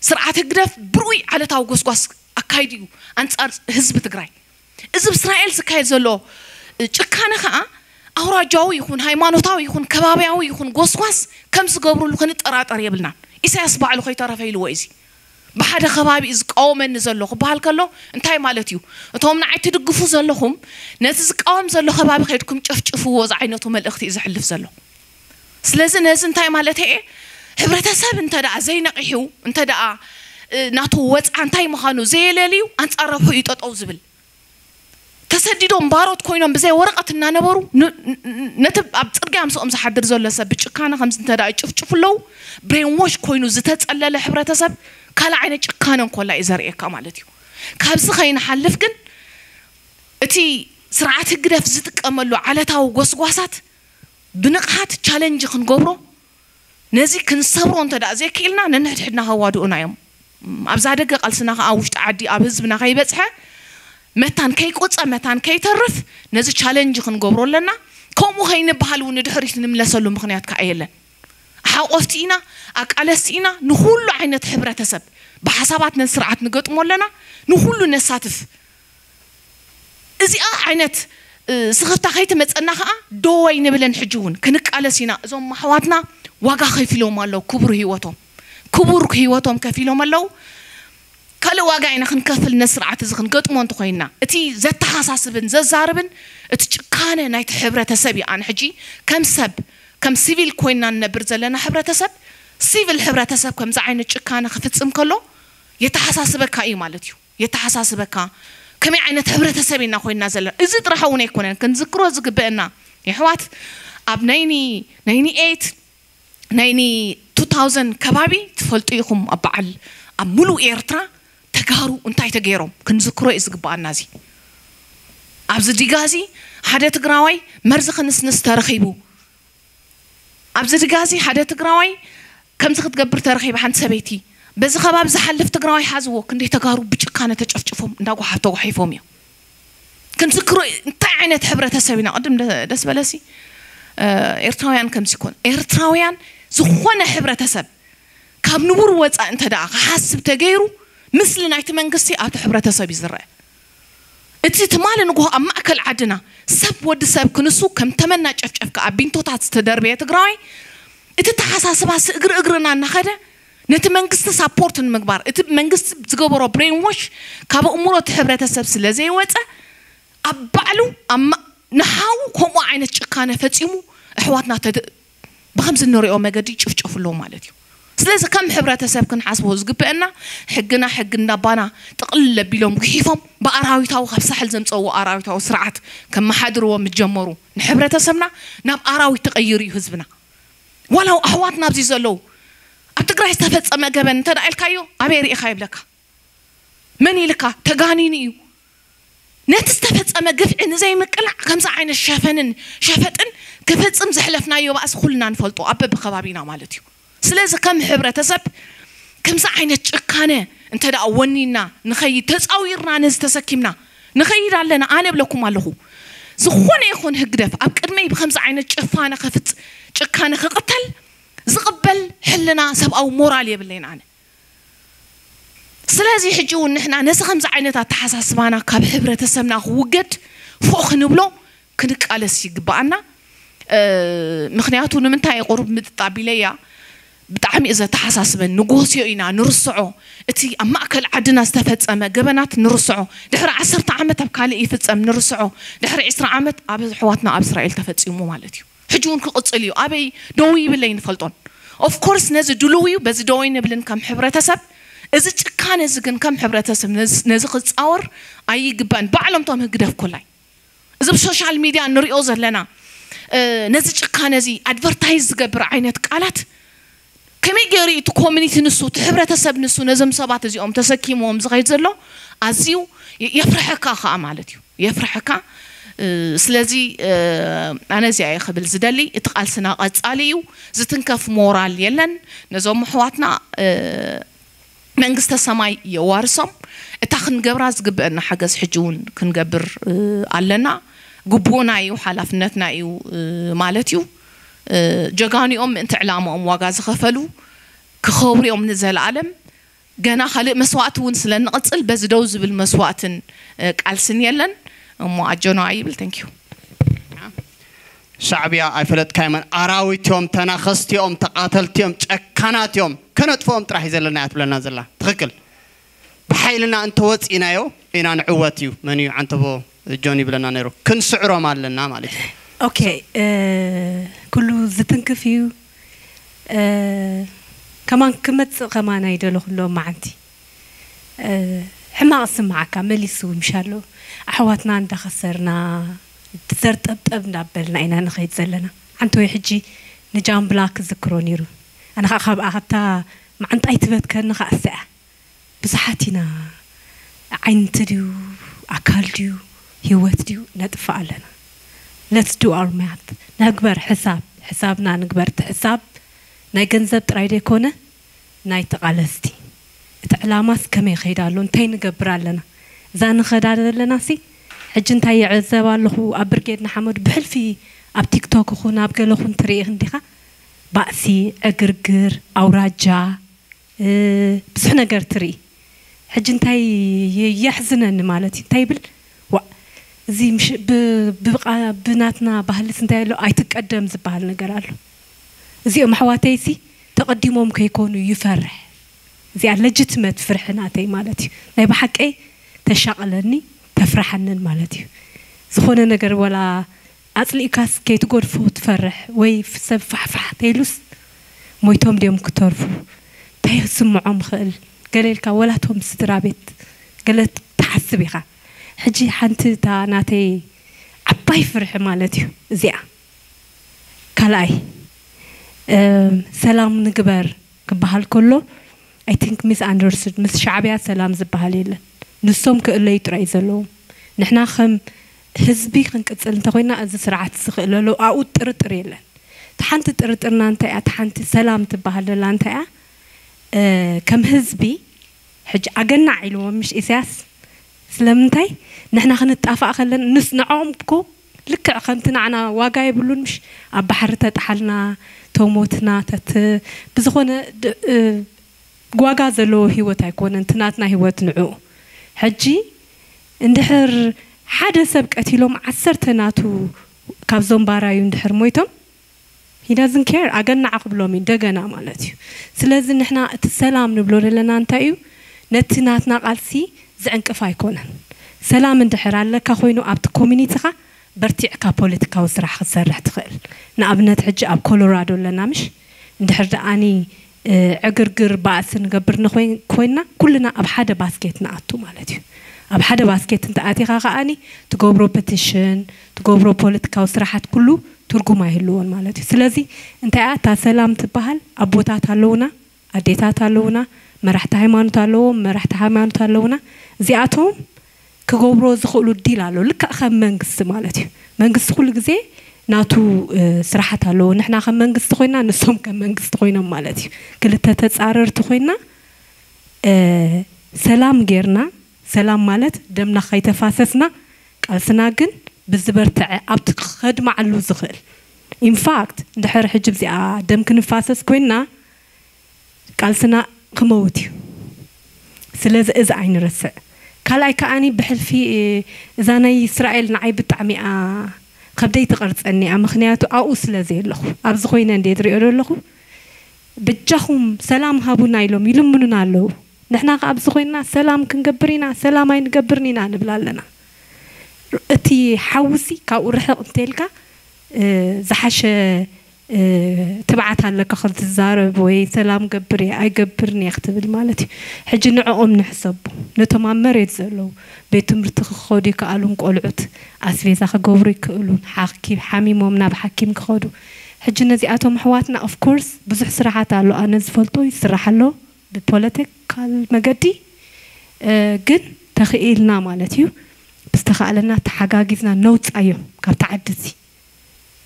سرعة الجرف بروي على تاو قص قص أكيديو أنت أر هزب تقرأ إذا إسرائيل سكاي زلوا كان خا أورا جاوي يكون هيمانو تاو يكون كبابي أو يكون قص قص كم سجبروا لو كانت أراد أريبلنا إذا أصبح لو خيطرة في الوازي بحد خبابي إذا قوم نزلوا خبال كله انتهي مالتيو توم نعيت تدقفوا زلهم ناس قوم زلوا خبابي خيركم شف شفوا وزعينتهم الأختي إذا حلف زلوا سلازن ناس انتهي مالتها حبرة سب انت دع زي نقيحو انت دع ناتوت انتهي مخانو زي لليو انت قربوا يتقطع زبل تسديدهم بارد كونهم بزي ورقة النانبرو نتب أبترجع مسوم زحدر زلوا سب كان خمس انت دع شف شف لو برين واش كونو زتت ألا لحبرة سب كلا عينك كانن كلا إزرائك أمالتيو كابس خاين حلف جن أتي سرعة الجرف زتك أمله على تاو قص قصات بنقحت challenge خن جبره نزي كن صبرون تدا زي كيلنا ننحد حدنا هوادو نايم أبزادك قال سنها أوشت عدي أبز بنا غيبتها متان كي قطع متان كي تعرف نزي challenge خن جبره لنا كم خاين بحالون ندحرش نملا سلم خنيات كأيلا حاوفتينا أكالسينا نخلو عينة حبرة سب بحساباتنا سرعة نقط مولنا نخلو نساتف إذا عينة سخفت خيت متأنها دوين بلن حجون كنك أكالسينا زوم حواتنا واقع خيفلو مالو كبر هيوتهم كبر هيوتهم كفيلو مالو كله واقعنا خنكفل نسرعة زخن قط منطقينا أتي زت حساسبن زت زاربن أتشكانه نايت حبرة سبي عن حجي كم سب كم سيفيل كوينا نبرز لنا حبرة سب سيفيل حبرة سب كم زعينة كان خفت أمكلو يتحساس بك أي مالتيو يتحساس بك كم عينة حبرة سبينا كوينا زلا إزيد رحوني كونن كنذكروا زق بينا يحوات أب نيني نيني ايت نيني two thousand كبابي تفلتيهم أبعل أملو إيرترا تجارو أنتي تجارو كنذكروا زق بينا زي أبزدي غازي حدا تجراوي مرزخ نس نس ترخيبو أبزر جازي حدا تقرأي كم زخت جبر ترخي بحن سبيتي بس خباب زحلف تقرأي حزوه كنده تجارب بيج كانت تشوف شوفهم ناقو حتو حيفهم يا كم ذكروا طعنة حبرة تسوينا قدم ده دس بلاسي إرتراويان كم سيكون إرتراويان زخونا حبرة تسب كم نمر وات أنت دع حسب تجارو مثل نعتمن قصي أبت حبرة تسبي زرع اتتمال نقوه أم أكل عدنا سب ود سب كنسو كم تمنى شف شف كعبين توتات تدربية تقرأي اتتحساس بس اقر اقرنا نخده نتمنقست سبورت المقبار اتمنقست تجبره برين وش كاب أموره تحبره تسب سلزي وده أبعلو أم نحاو هم عينة كان فتيمو إخواتنا تد بخمس النور أو مجدي شف شف اللون مالتيو سلزي كم حبره تسب كن حسبه زقب إننا حقنا حقنا بنا تقل بيلهم كيفهم بأراوي تاو خبص حلزم تاو أراوي تاو سرعة كم حدروا متجمروا نحبر تسمنا نب أراوي تغيري حزبنا ولو أحواتنا بزيزلو أبتقرأ استفدت أما جبنا ترى الكايو عبيري خايب لك مني لك تجانيني نتستفدت أما جفن زي ما كل خمسة عين الشافن شافتن كفت أمزح لفنا يو بس خلنا نفلتو أب بخبابينا مالتيو سلزي كم حبرة تسب كم زعينة كانه أنت دا أولنا نخي تسأويرنا نستسكمنا نخي رالنا أنا بلكم علىه زخون يخون هجرف أبكر ما يبخم زعينة شفانا خفت كانه خقتل زقبل حلنا سب أو مورالية باللين عنه سلازي حجون نحنا نسخم زعينة تحساس معنا كم حبرة تسبنا وجد فوق نبلو كنك على سيجبعنا أه مخنياتو نمنتهي قرب من الطابلية بتعمي إذا تحساس من نجوسينا نرصعه أتي أما أكل عدنا استفدت أما جبنات نرصعه دحر عصر تعمت بكالي إفتت أم نرصعه دحر عصر عمت أبز حواتنا أبز رأي التفتي مو مالتيو حجون كل قتليو أبي دوي بلين فلطن of course نزد دلوي بس دوين بلين كم حبرة سب إذا كان إذا كم حبرة سب نز نزقت أور أي جبان بعلم طعم الجرف كله زب سوشيال ميديا نريو زلنا نزج قانزي أدفرتايز قبر عينت قالت كمي جري تكومنيت نسو تحبر تسب نسو نزم سبعة زيوم تسكي موم زغير زلوا عزيو يفرحك أخا مالتيو يفرحك سلازي أنا زي عيخ بالزدلي اتقال سنا قد عليو زتنكف مورال يلن نزوم حواتنا منقست السماي يوارسم اتاخن جبراز جب أن حاجة حجون كن جبر علنا جبونا يو حلفناتنا يو مالتيو جاني أم أنت علامة أم واجز خفلو كخوري أم نزل العالم جانا خلق مسوات ونسلن قتل بس دوز بالمسوات كالسنيلن أم عجنا عيب تانكيو شعبيا أفلت كمان أراويت يوم تناخست يوم تقاتلت يوم كانت يوم كانت فهم تروح يزلنا يطلنا زلا تخكل بحيلنا أنت وات إنايو إنا نعواتيو مني عن تبو جوني بلنا نيرو كن سعره مالنا مالك أوكي كله زتنك فيو كمان كمت كمان يدلو خلوا معندي حما أسمعك ملي سوي مشالو أحواتنا عند خسرنا تزرت أب أبنا بلنا إنا نخيت زلنا عنتو يحجي نجام بلاك ذكرونيرو أنا خاب أخذتها ما عند أي تبت كأنه خاسع بصحتنا عين تديو أكل ديو هوت ديو ندفع لنا let's do our math نكبر حساب حسابنا نكبر حساب نجنزب ترايدي كونه نايتقالستي تعلامات كمية خيدالون تين نكبر لنا زان خدال لنا سي حجن تاي عزبان لخو أبرجيد نحمد بحل في أبتيك توك خونا أبقى لخون طريق نديها بأسي أجرجر أو راجع أه بس إحنا قرتري حجن تاي يحزن إن مالتي تايبل و زي مش ب ببقى بناتنا بهالسن تاي لو أيتقدم زبالنا قرالو زي محواتي سي تقدمهم كيكونوا يفرح زي على جتمة فرحنا تاي مالتي لا بحق أي تشغلني تفرحنا مالتي زخونا نقر ولا أصلي كاس كي تقول فوت فرح وي سب فحفح تيلوس مويتهم ديوم كترفو تاي سمعهم خل قال لك ولا توم سترابيت قالت تحسبي خا حجي حنتي تا ناتي عباي فرح مالتي زيا كلاي سلام نكبر كبهال كله I think miss understood مس شعبيا سلام زبهاليل نسوم كله يترعي زلو نحنا خم حزبي خنك أنت خوينا أز سرعت سخلة لو أقول ترت ريلا تحنت ترت إن أنت أتحنت سلام تبهل لا أنت ااا كم حزبي حج أجنع علوه مش أساس سلامتي نحنا خنتأفق خلنا نصنعهم بكو لك خنتنا عنا واقع يقولون مش أبحر تتحلنا توموتنا تت بزخونا ااا واقع زلو هو تكون أنتناتنا هو تنعو حجي اندحر حدا سبك أتيلهم عسرتناتو كابزون برا يندحر مويتهم he doesn't care أجن عقبلهم يدقنا مالتيو سلازم نحنا السلام نبلور لنا نتايو نتناتنا قلسي زعنك فايكونا سلام اندحر على كخوينو أبت كومينيتها برتيعك بوليتكا وسرح خسرح تخيل نابنة حج أب كولورادو لنا مش اندحر دقاني عقرقر باسن قبرنا خوين كوينا كلنا أب حدا باسكيتنا أتو مالتيو أب حدا باسكت أنت آتي خاقاني تقوبرو بتيشن تقوبرو بوليتكا وسرحات كله ترجو ما هلون مالتي سلازي أنت آتا سلام تبهل أبوتا تلونا أديتا تلونا مرحت هيمان تلو مرحت هيمان تلونا زياتهم كقوبرو زخولو ديلالو لك أخم منقص مالتي منقص خلق زي ناتو سرحات تلو نحنا أخم منقص خوينا نسهم كم منقص خوينا مالتي كل تتسعرر تخوينا أه سلام غيرنا سلام مالت دمنا خيتفاسسنا قالسناكن بزبرتع ابت خدمه علو زخل ان فاكت دحر حجب زي دم كنفاسس كوينا قالسنا قموتي سلاز از عين رسع كالاي كاني بحلفي اذا ناي اسرائيل نعي بتعمي قبدي تقرصني امخنياتو او سلازي لخو ابز خوينا اندي تريو لخو بجخوم سلام هابونا يلوم يلمنونا لو نحنا قابز خوينا سلام كنقبرينا سلام عين قبرنينا نبلالنا أتي حوسي كأورحة أنتلكا زحش تبعت على كخلت الزارب وي سلام قبري أي قبرني أختبل مالتي حج نعقم نحسب نتمام مريت زلو بيت مرتخ خودي كألون قلعت أسفي زخ قبري كألون حكيم حميم ومناب حكيم كخدو حج نزياتهم حواتنا of course بزح سرعات على أنا زفلتو يسرح له بالpolitics المجدي جن تخيلنا مالتيو بس تخيلنا تحققنا نوت أيوم كتعدتي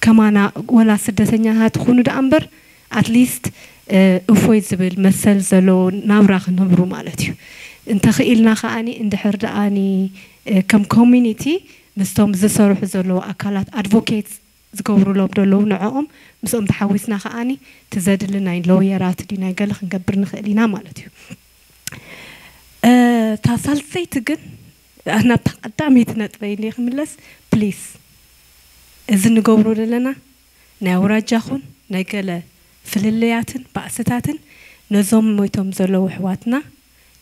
كمانا ولا سدسنيها تخونوا ده أمبر at least أفويز بالمثل زلو نبرخ نبرو مالتيو انتخيلنا خاني اندحر داني كم community مستهم زسروح زلو أكلات advocates زقوروا لهم دلهم نعم مسأم تحويسنا خاني تزاد لنا لويرات دينا قال خنقبر نخلينا مالتيو تحصل سيتجن أنا تعميت نتبيني خملس بليس إذا نجبروا لنا نورجخون نقله في اللياتن بأستاتن نزوم ميتهم زلوا حواتنا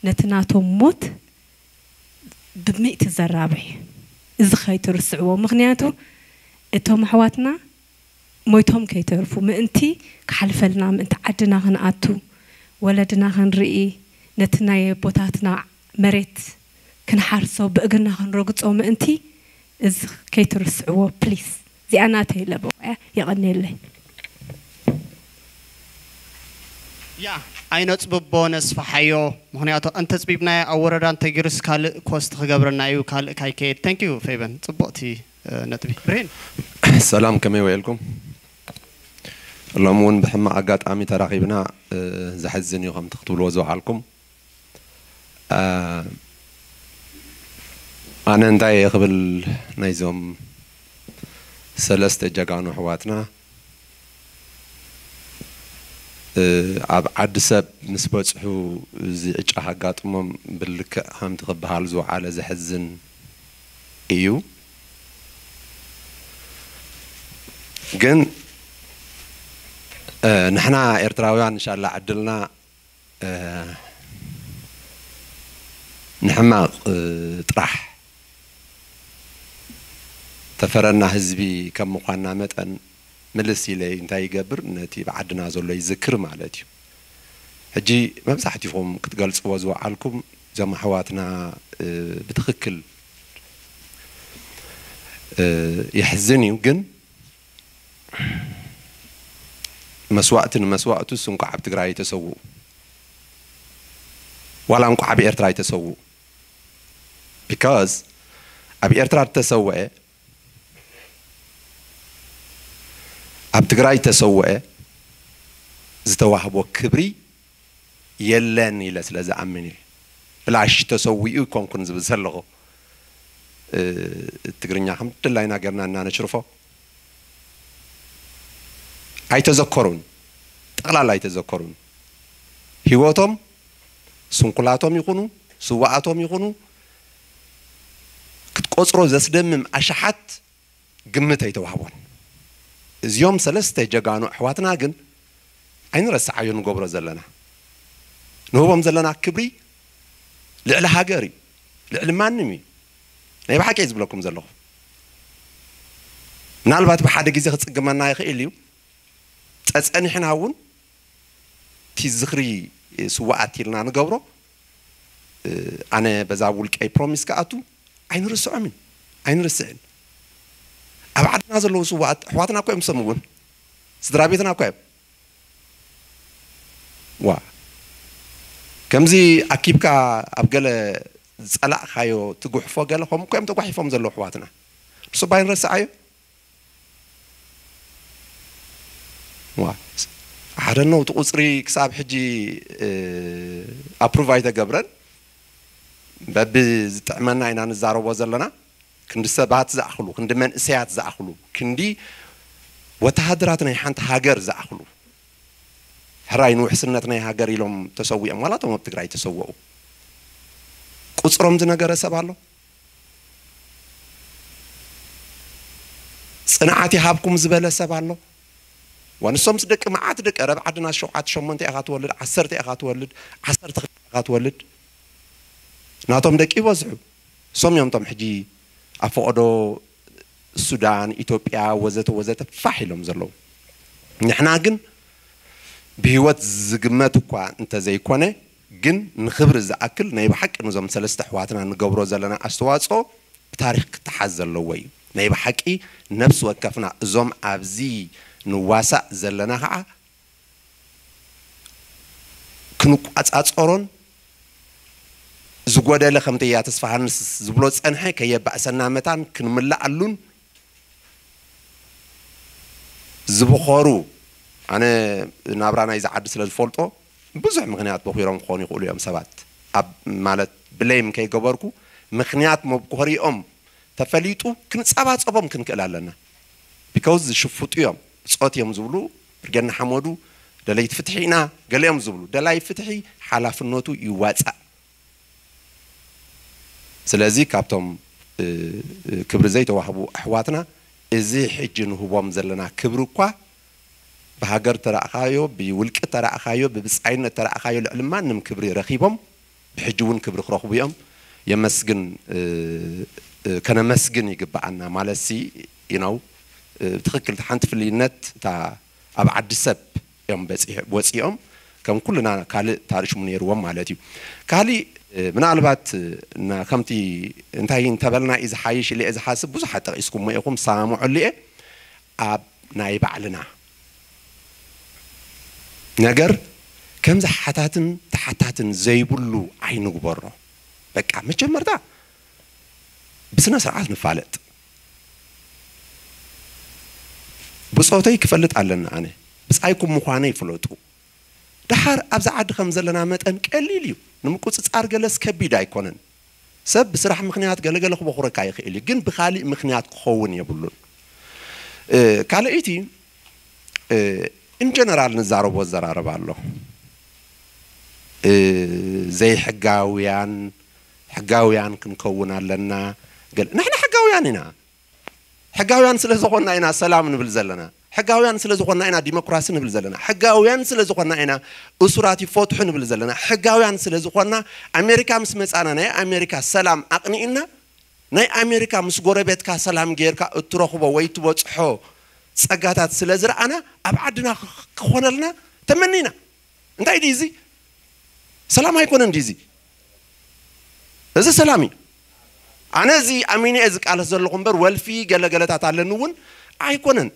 نتناتهم موت بمئة الزرابي إذا خيت رسعوا مغنياته إتهم حواتنا ميتهم كي تعرفوا ما أنتي كحلفلنا ما أنت عدنا هنأتو ولدنا هنرئي نتناي بوتاتنا مريت كنحرصو بقنا هنرقصو ما أنتي إذ كيترسعو بليس زي أنا تيلا بوعة يغني لي. يا أينو تبب بونس فحيو مهنياتو أنت تبيبنا أوردان تجرس كال كوست خجبرنا يو كال كايكيد. Thank you فيبن تببتي نتبي. برين. السلام كمي ويلكم. الله مون بحمة عقاد عمي تراقبنا زحزن يوم تقتلوا وزوا عليكم. أنا ندعي قبل نيزوم سلست جاكانو حواتنا عب عدسب نسبة صحو زج حاجات مم بالك هم تقبل هالزو على زحزن إيو جن نحن إرتراويان إن شاء الله عدلنا نحما طرح تفرنا هزبي كم مقارنة مثلا ملسي لي انتاي قبر نتي بعدنا زول يذكر مالتي هجي ما مسحتي فهم كتقال صوازو عليكم زعما حواتنا بتخكل يحزني وكن مسواتن مسواتو سنقع بتقراي تسوو ولا انقع بإرتراي تسوو because أبي إرتراي تسوو أبتقرأي تسوّع زتوهب وكبري يلاني لسلا زعمني بالعش تسوّي وكم كنز بزلغه تقرين يا حمد الله يناقرنا أننا نشرفه أي تذكرون تقلع لا يتذكرون هواتهم سنقلاتهم يقولون سوّعاتهم يقولون كتقصروا زسدمم أشحت قمتها يتوهبون زيوم سلسته جعانو حواتنا جن عين رسع عيون جبر زلنا نهوبهم زلنا كبري لعل حجري لعل مانمي نبي حكي زبلكم زلوا نالبات بحد جزء خص جمعنا يخيليو تسأني حنا هون تزخري سوقاتي لنا نجبره أنا بزعولك أي بروميس كأتو عين رسع من عين رسعين أبعد نازل لو سوات حواتنا كويم سمون سدرابيتنا كويم وا كم زي أكيب كا أبقى زعلق خيو تجوح فوق قال خم كويم تجوح فم زلوا حواتنا بس باين رسعيو وا عارنو تقصري كسب حجي أبروفايدا جبران ببز تعملنا إن نزار وزلنا كند سبعات زعخلو كند من سيات زعخلو كندي وتهدراتنا يحنت هاجر زعخلو هراي نوح سنتنا هاجر يلهم تسوي أموالاتهم وبتقرأي تسووا قصرهم زنا جرس بعلو صناعتي هابكم زبالة سبعلو ونسوم صدق ما عتدك أرب عدنا شو عت شو منتي أغات ولد عسرت أغات ولد عسرت أغات ولد ناتهم دك يوزعوا سوم يوم تم حجي أفقدوا السودان، إثيوبيا، وزت وزت فحلهم زلوا. نحنا جن بهوت زجمات قا أنت زي كونه جن نخبر زأكل نايب حق إنه زمن ثلاث حواتنا نجبره زلنا أستواصه بتاريخ تحذر لوي نايب حقي نفس وكفنا زم عبزي نواسع زلنا هع كنوك أتصارون زوجة دل خمتيات إسفحان زبلوت أنها كي بأس النعمتان كنملا علون زبخارو أنا نابرنا إذا عدس للفولتو بزح مغنيات بخيرهم خاني يقولوا يوم سبات أب مالت بليم كي جبركو مغنيات مبخاري أم تفليتو كنت سبات أبام كنت كلا لنا because شفوت يوم صوت يوم زبلو رجعنا حمودو دلائي تفتحينا قال يوم زبلو دلائي فتحي حلف النوتو يواتس سلازي كابتم كبر زيت وحبو أحواتنا إزاي حجن هو مزلنا كبروا بهجر ترى أخايو بولك ترى أخايو ببسعين ترى أخايو العلماء نم كبري رخيبهم بحجون كبر خراخ بيهم يمسجن كنا مسجن يجب عنا مالسي ينو تخيل تحنت في النت تاع أبعد السب يوم بس بس يوم كم كلنا كال تعرف من يروم مالتي كالي من علبات نخمتي انتهي انتبهنا إذا حيش اللي إذا حاسب بس حتى يسكون ما يقوم سامو عليه أب نائب علنا نجر كم زحتاتن تحتاتن زي بلو عينه برا بقى مش مردا بس ناس عارفين فعلت بس صوتي كفلت علنا أنا بس أيكم مخاني فلتو دحر أبزعد خمسة لنا متأن كليليو نمكوس أرجلس كبيد أيكونن سب بصراحة مخنيات قال قال خو بخور كايخ اللي جن بخالي مخنيات خون يبلون ااا كالأيتي ااا إن جنرال نزارو بوزارة بالله ااا زي حجاويان حجاويان كنكونا لنا قال نحن حجاوياننا حجاويان سلزقنا إنا سلام بالزلنا حجاويان سلزقنا إنا ديمقراطي بالزلنا حجاويان سلزقنا إنا أسراتي فتح بالزلنا حجاويان سلزقنا أمريكا مسمس أنا أمريكا سلام أقني إنا ناي أمريكا مسجوربت كسلام غير كأتروح بويت وتحو سقطت سلزر أنا أبعدنا خونا لنا تمنينا أنت ديزي سلام هيكون ديزي هذا سلامي أنا زي أميني أزك على زر القنبر والفي قال قال تعال نون هيكون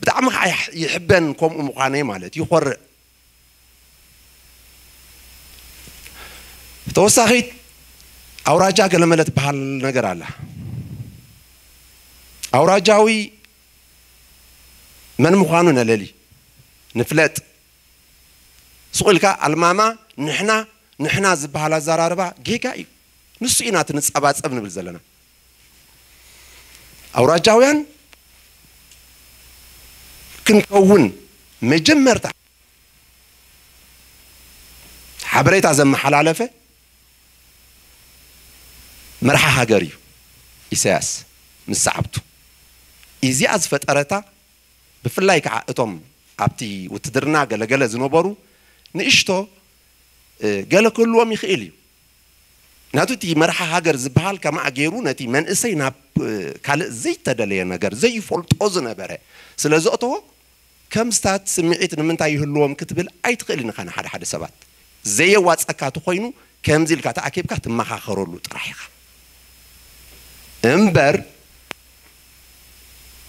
بتعمق يحبن كم مقاني مالتي يخر توصحيت أو راجع قال ملت بحال نجر على أو راجعوي من مخانون للي نفلت سؤالك الماما نحنا نحنا زبالة زراربا جيكاي نسينا تنس أبات أبن بالزلنا أو رجعوين كنكون مجمرت حبريت عزم حلالفة مرحها جريو إساس من صعبته إذا أزفت أرتا بفلايك عقتهم عبتي وتدرنا قال قال زنوبرو نشتو قال كله ميخيلي ناتوتي مرحة هاجر زبال كما أجيرو ناتي من إسينا كلا زي تدلي نجار زي فولت أذن بره سلزقته كم ستات سمعت من تايه اللوم كتبل أي تقلنا خنا حد حد سبات زي واتس أكاتو خينو كم زي الكاتا أكيب كات ما خارولو ترحيق إمبر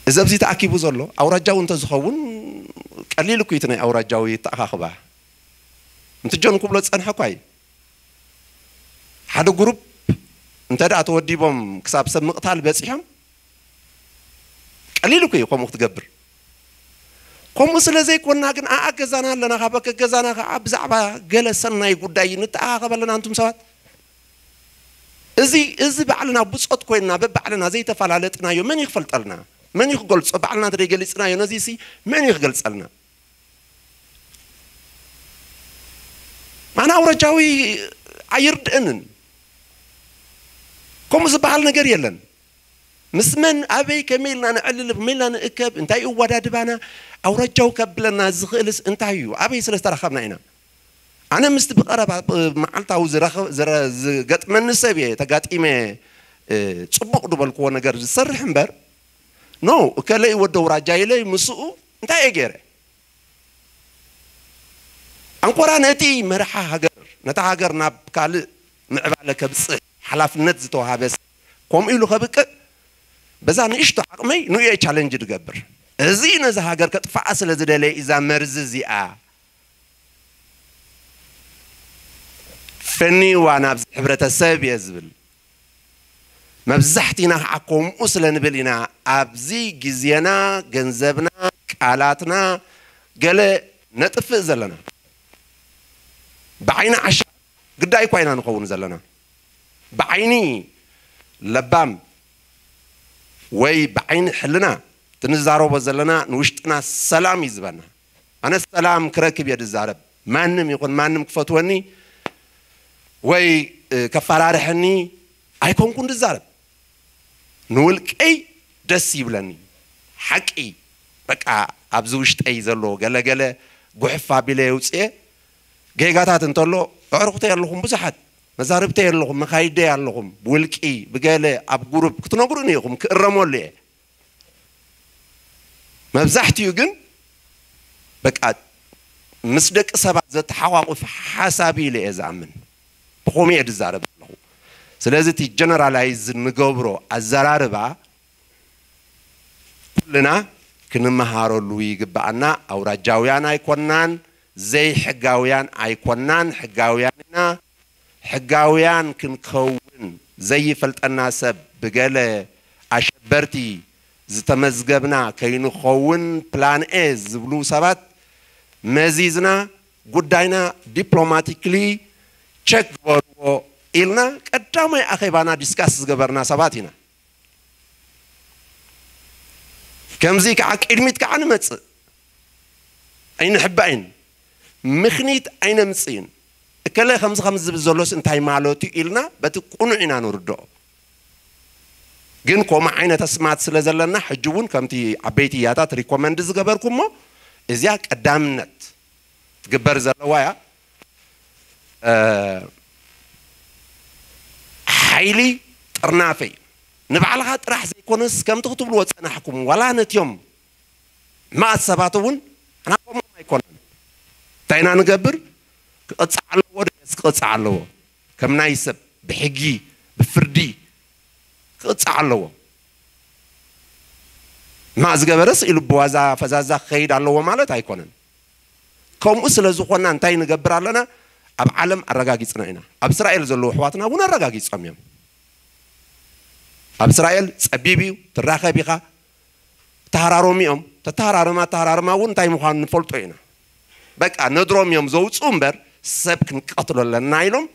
إذا بزيت أكيد بزرله أو رجعوا أنت زخون قليل كويتنا أو رجعوا يتأخخبه أنت جون كبلت أنها كوي هذا جروب أنت ده أتودي بام كسب سب مقتال بسيهم قليل كوي قام مختبر قام وصل زي كنا كن أجزانا لنا خباك جزانا خاب زعبا جلسنا يقول داين تأخخبه لنا أنتم سوات إذا إذا بعلنا بسقط كوينا ببعلنا زي تفعلتنا يوم من يخفلت لنا من يخجل صبعنا ترجل سنا ينزيسي من يخجل سنا أنا أورجاوي عيرد إنن كم زبالنا قريلا مسمن أبي كميلنا نعلل بميلنا إكب انتايو وداد بنا أورجاو كبلنا زخلس انتايو أبي سلس ترخبنا هنا أنا مستبقرة معلتاو زرخ زر قط من السبيه تقات إما تصبق دبل كونا قرج سرحن بر نو كلا يودو رجايله مسؤ انتا اجيري انقورا نتي مرحا هاجر نتا هاجر ناب كال معبالك بصح حلافنت زتوهابس قوم يلو خبق بزان اشتو حقمي نو اي تشالنج دغبر ازي نزا هاجر كطفا سلا زدلي اذا مرز زيا فني وانا بحبرت الساب يزبل مبزحتنا حقوم أصلا نبلينا أبزي جزينا جنزبنا كالاتنا قال نطف زلنا بعين عشاء قداي كوينا نقون زلنا بعيني لبام وي بعين حلنا تنزارو بزلنا نوشتنا السلام يزبنا أنا السلام كركب يد الزارب ما نم يقول ما نم كفتوني وي كفرارحني أيكون كنت زارب نولك أي دسيبلني حقي بقى أبزوشت أي زلوا قلا قلا جحفة بلا وسئ جيجاتها تنطلوا عرقت يرلهم بزحت مزاربت يرلهم مخايد يرلهم بولك أي بقاله أبجرب كتناجرنيهم كرمولي ما بزحت يجن بقى مصدق سبعة زت حواقف حسابي لأزامن بقوم يد زارب سلازتي generalize نقبره الزراربا كلنا كنا مهارو لويق بعنا أو رجاويان أيقونان زي حجاويان أيقونان حجاوياننا حجاويان كنكون زي فلت الناس بقالة عشبرتي زتمزجبنا كينو خون plan A زبلو سبات مزيزنا قدينا diplomatically check برو إلنا قدام أخيبانا ديسكاس جبرنا سباتنا كم زيك عك إلميت كعن متس أين حبين مخنيت أين مسين كله خمس خمس بزولوس انتهي معلوتي إلنا بتكون عنا نردو جن قوم عنا تسمعت سلزلنا حجون كم تي عبيتي ياتا تريكومندز جبركم ما إزيك قدامنا تجبر زلوايا أه حيلي ترنافي نبعلها ترح زي كونس كم تخطب الوقت أنا حكم ولا نت يوم ما السبعتون أنا أقوم ما يكون تينا نجبر قطعلو ورس قطعلو كم نايسب بحجي بفردي قطعلو ما أزجبرس إلو بوازا فزازا خير علو ما له تايكونن كم أصل زخونا تين نجبر علنا أب علم الرجاجي صنعنا أب إسرائيل زلوا حواتنا ونا الرجاجي صاميم أب إسرائيل سبيبيو تراخي بيخا تهرارميهم تهرارما تهرارما ون تاي مخان فلتوينا بق أندروميهم زوج أمبر سبك نقتلوا للنايلوم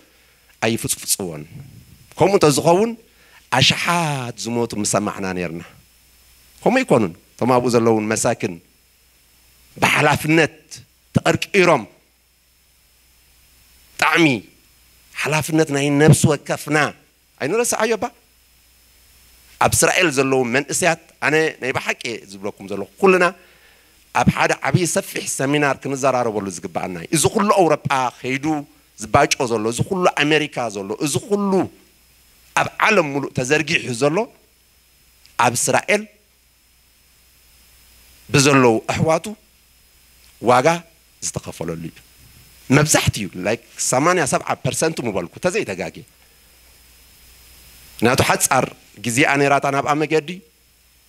أي فسفسون هم تزخون أشحات زموت مسمعنا نيرنا هم يكونون ثم أبو زلون مساكن بحلاف النت تأرك إيرام طعمي حلافنتنا هي نفس وكفنا أي نرسى عيوبا أب إسرائيل زلوا من إسيات أنا نبي حكي زبلكم زلوا كلنا أب حدا عبي سفح سمينار كنزار عرب ولا زق بعنا إذا كل أوروبا خيدو زباج أزلوا إذا كل أمريكا زلوا إذا كل أب علم ملو تزرقي حزلوا أب إسرائيل بزلوا أحواته واجا استقفلوا لي مبزحتيو like ثمانية سبعة percent مبالكو تزاي تجاكي ناتو حدس أر جزء أنا راتنا بأم جدي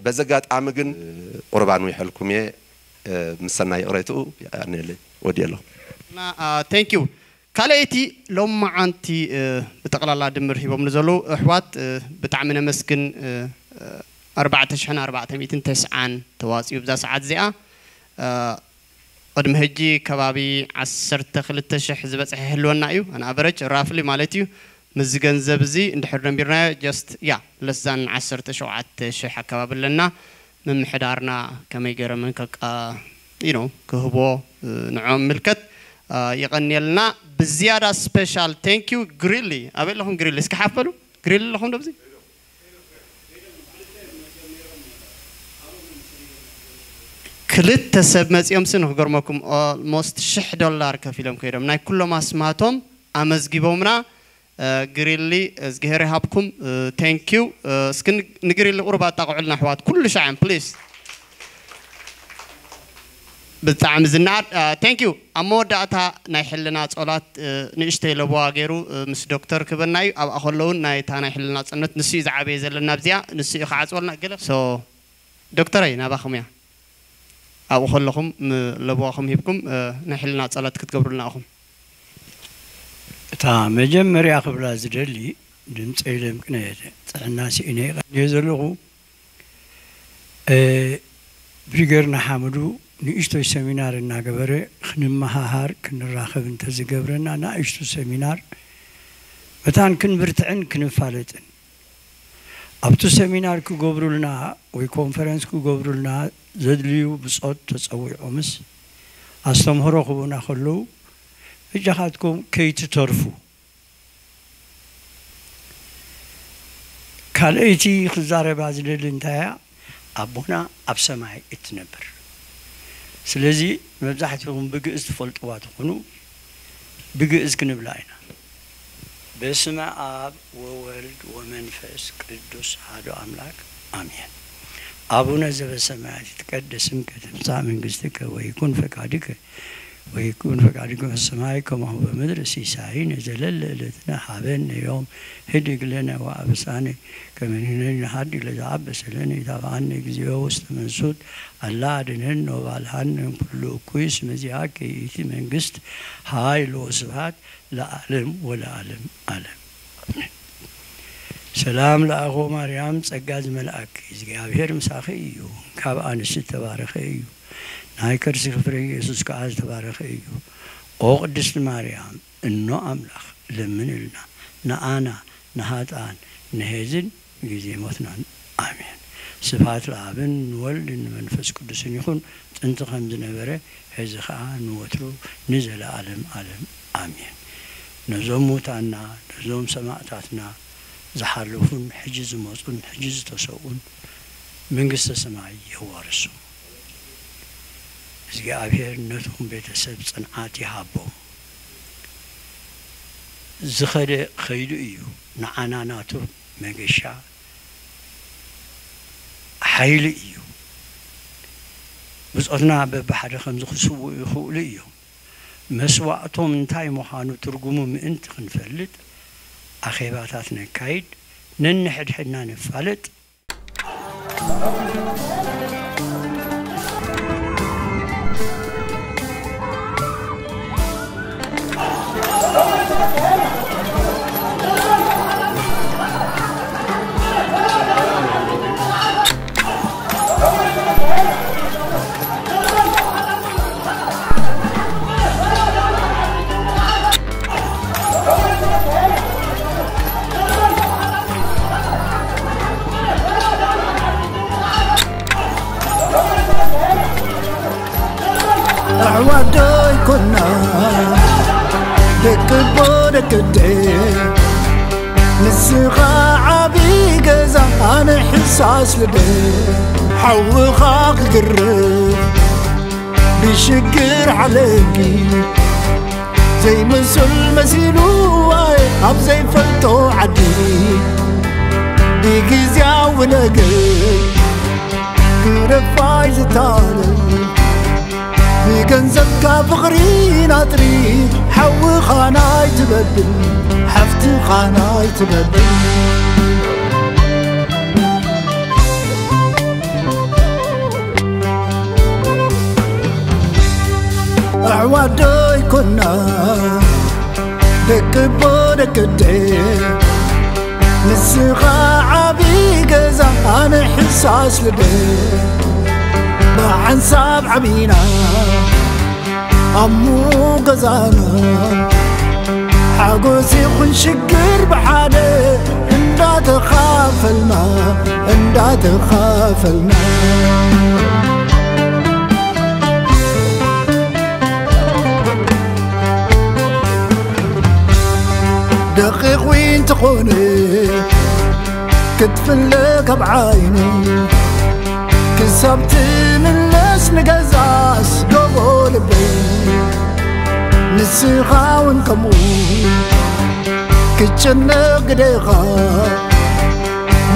بزجات عمجن قربان ويحلكم يه مسنا يقرأتو يعني اللي ودي الله. نا thank you. كالأتي لما عنتي بتقل الله دمره ومنزلو أحوات بتعمنا مسكن أربعة شحن أربعة ميتين تسعان تواصل يبدأ ساعات زئا. قد مهجي كبابي عسرت خلت شح زبط حلو النعيو أنا أبرج رافلي مالتيو مزجن زبزي نحرم بيرنا جست يا لسان عسرت شو عت شح كباب لنا من حدارنا كم يجرى منك you know كهبو نعمل كت يغني لنا بزيادة special thank you غريلي أقول لهم غريلي إيش كحفلوا غريلي لهم ده بزي كلت سبمز يوم سنه قرمكم almost شح دولار كفيلم كيرم ناي كل ما سمعتهم أمزجيبهمنا غريلي زجهر هابكم thank you سكن نغريلي قربة تقعلنا حوات كل شيء please بالتعم زنار thank you أمور دعتها نحلنا تصلات نشتهي لواجيرو مس دكتور كبرناي أو أخلون ناي تانا حلنا تصنت نسي زعبي زل النبزيا نسي خاص ولا كله so دكتوري نباخم يا أو أخلهم لواخم هيبكم نحلنا تصلات كتقبلنا أخم تام جمري أخبر لازدلي دمت إلهم كناية الناس إني يزلوا بيجرنا حمدو نيشتو سمينار الناقبرة خنم هار كن الراخب انت زقبرنا نايشتو سمينار بتان كن برتعن كن فالتن أبتو سمينار كو قبرلنا ويكونفرنس كو قبرلنا زدليو بصوت تسوي عمس أصلهم هرقبونا خلو بجاهاتكم كي تترفو كان ايتي خزارة بازل الانتهاء أبونا أبسمعي اتنبر سلزي مبزحتهم بجئز فلتوات خنو بجئز كنبلاينا بسم آب وولد ومنفس قدوس هادو أملاك آمين أبونا زب السماء تتقدس اسمك تمسع من قصدك ويكون فكادك ويكون فكادك في السماء كما هو بمدرس يساعي نزل ليلتنا حابين يوم هدق لنا وأبساني كمن هنا حد لذا عبس لنا يتابعني جزيوه وسط منسود الله عدنهن وبالهن كله كويس مزيعك يتي من قسط هاي الوصفات لأعلم ولا أعلم أعلم سلام لأخو مريم سقاز ملأك إزقاب هير مساخيو كاب آنس تبارخيو نايكر سخفري يسوس كعاز تبارخيو أقدس مريم إنه أملخ لمن لنا نآنا نهاتان نهزن جزي مثنا آمين صفات العابن والد المنفس قدس يكون أنت خمس نبرة هزخاء نوترو نزل عالم عالم آمين نزوم موتنا نزوم سماعتنا زحلفون حجز موصون حجز تسوون من قصة سماعي يوارسون إذا أبير نتهم بيتسب صنعاتي هابو زخر خير إيو نعنا ناتو مجشع حيلي إيو بس أنا ببحر خمس خسوا يخولي إيو مسواتهم من تاي محانو ترجموا من أنت خنفلت أخيباتنا كيد ننحد حنا نفلت حوخاك قرب بشكر عليكي زي مسل مسيلو عب زي فلتو عدي بيكي زياو نقل كرفاي زتالي بقنزبك فقرين عطري حوخاناي تبدل حفتي خاناي تبدل عوادي كنا دك بودك دي نسخة عبي جزا أنا حساس لدي بعن صاب عبينا أمو قزانا حقوسي خن شكر بحالي إندا تخاف الماء إندا تخاف الماء دقيق وين تخوني كتفلك بعيني كسبتي من لاش نقزاش قبول بي نسيخا ونقمو كتشنق ديغا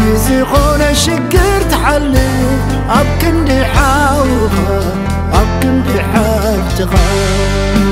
يزيقونا شكر تحلي أبكن دي حاوغا أبكن دي حاجتغا.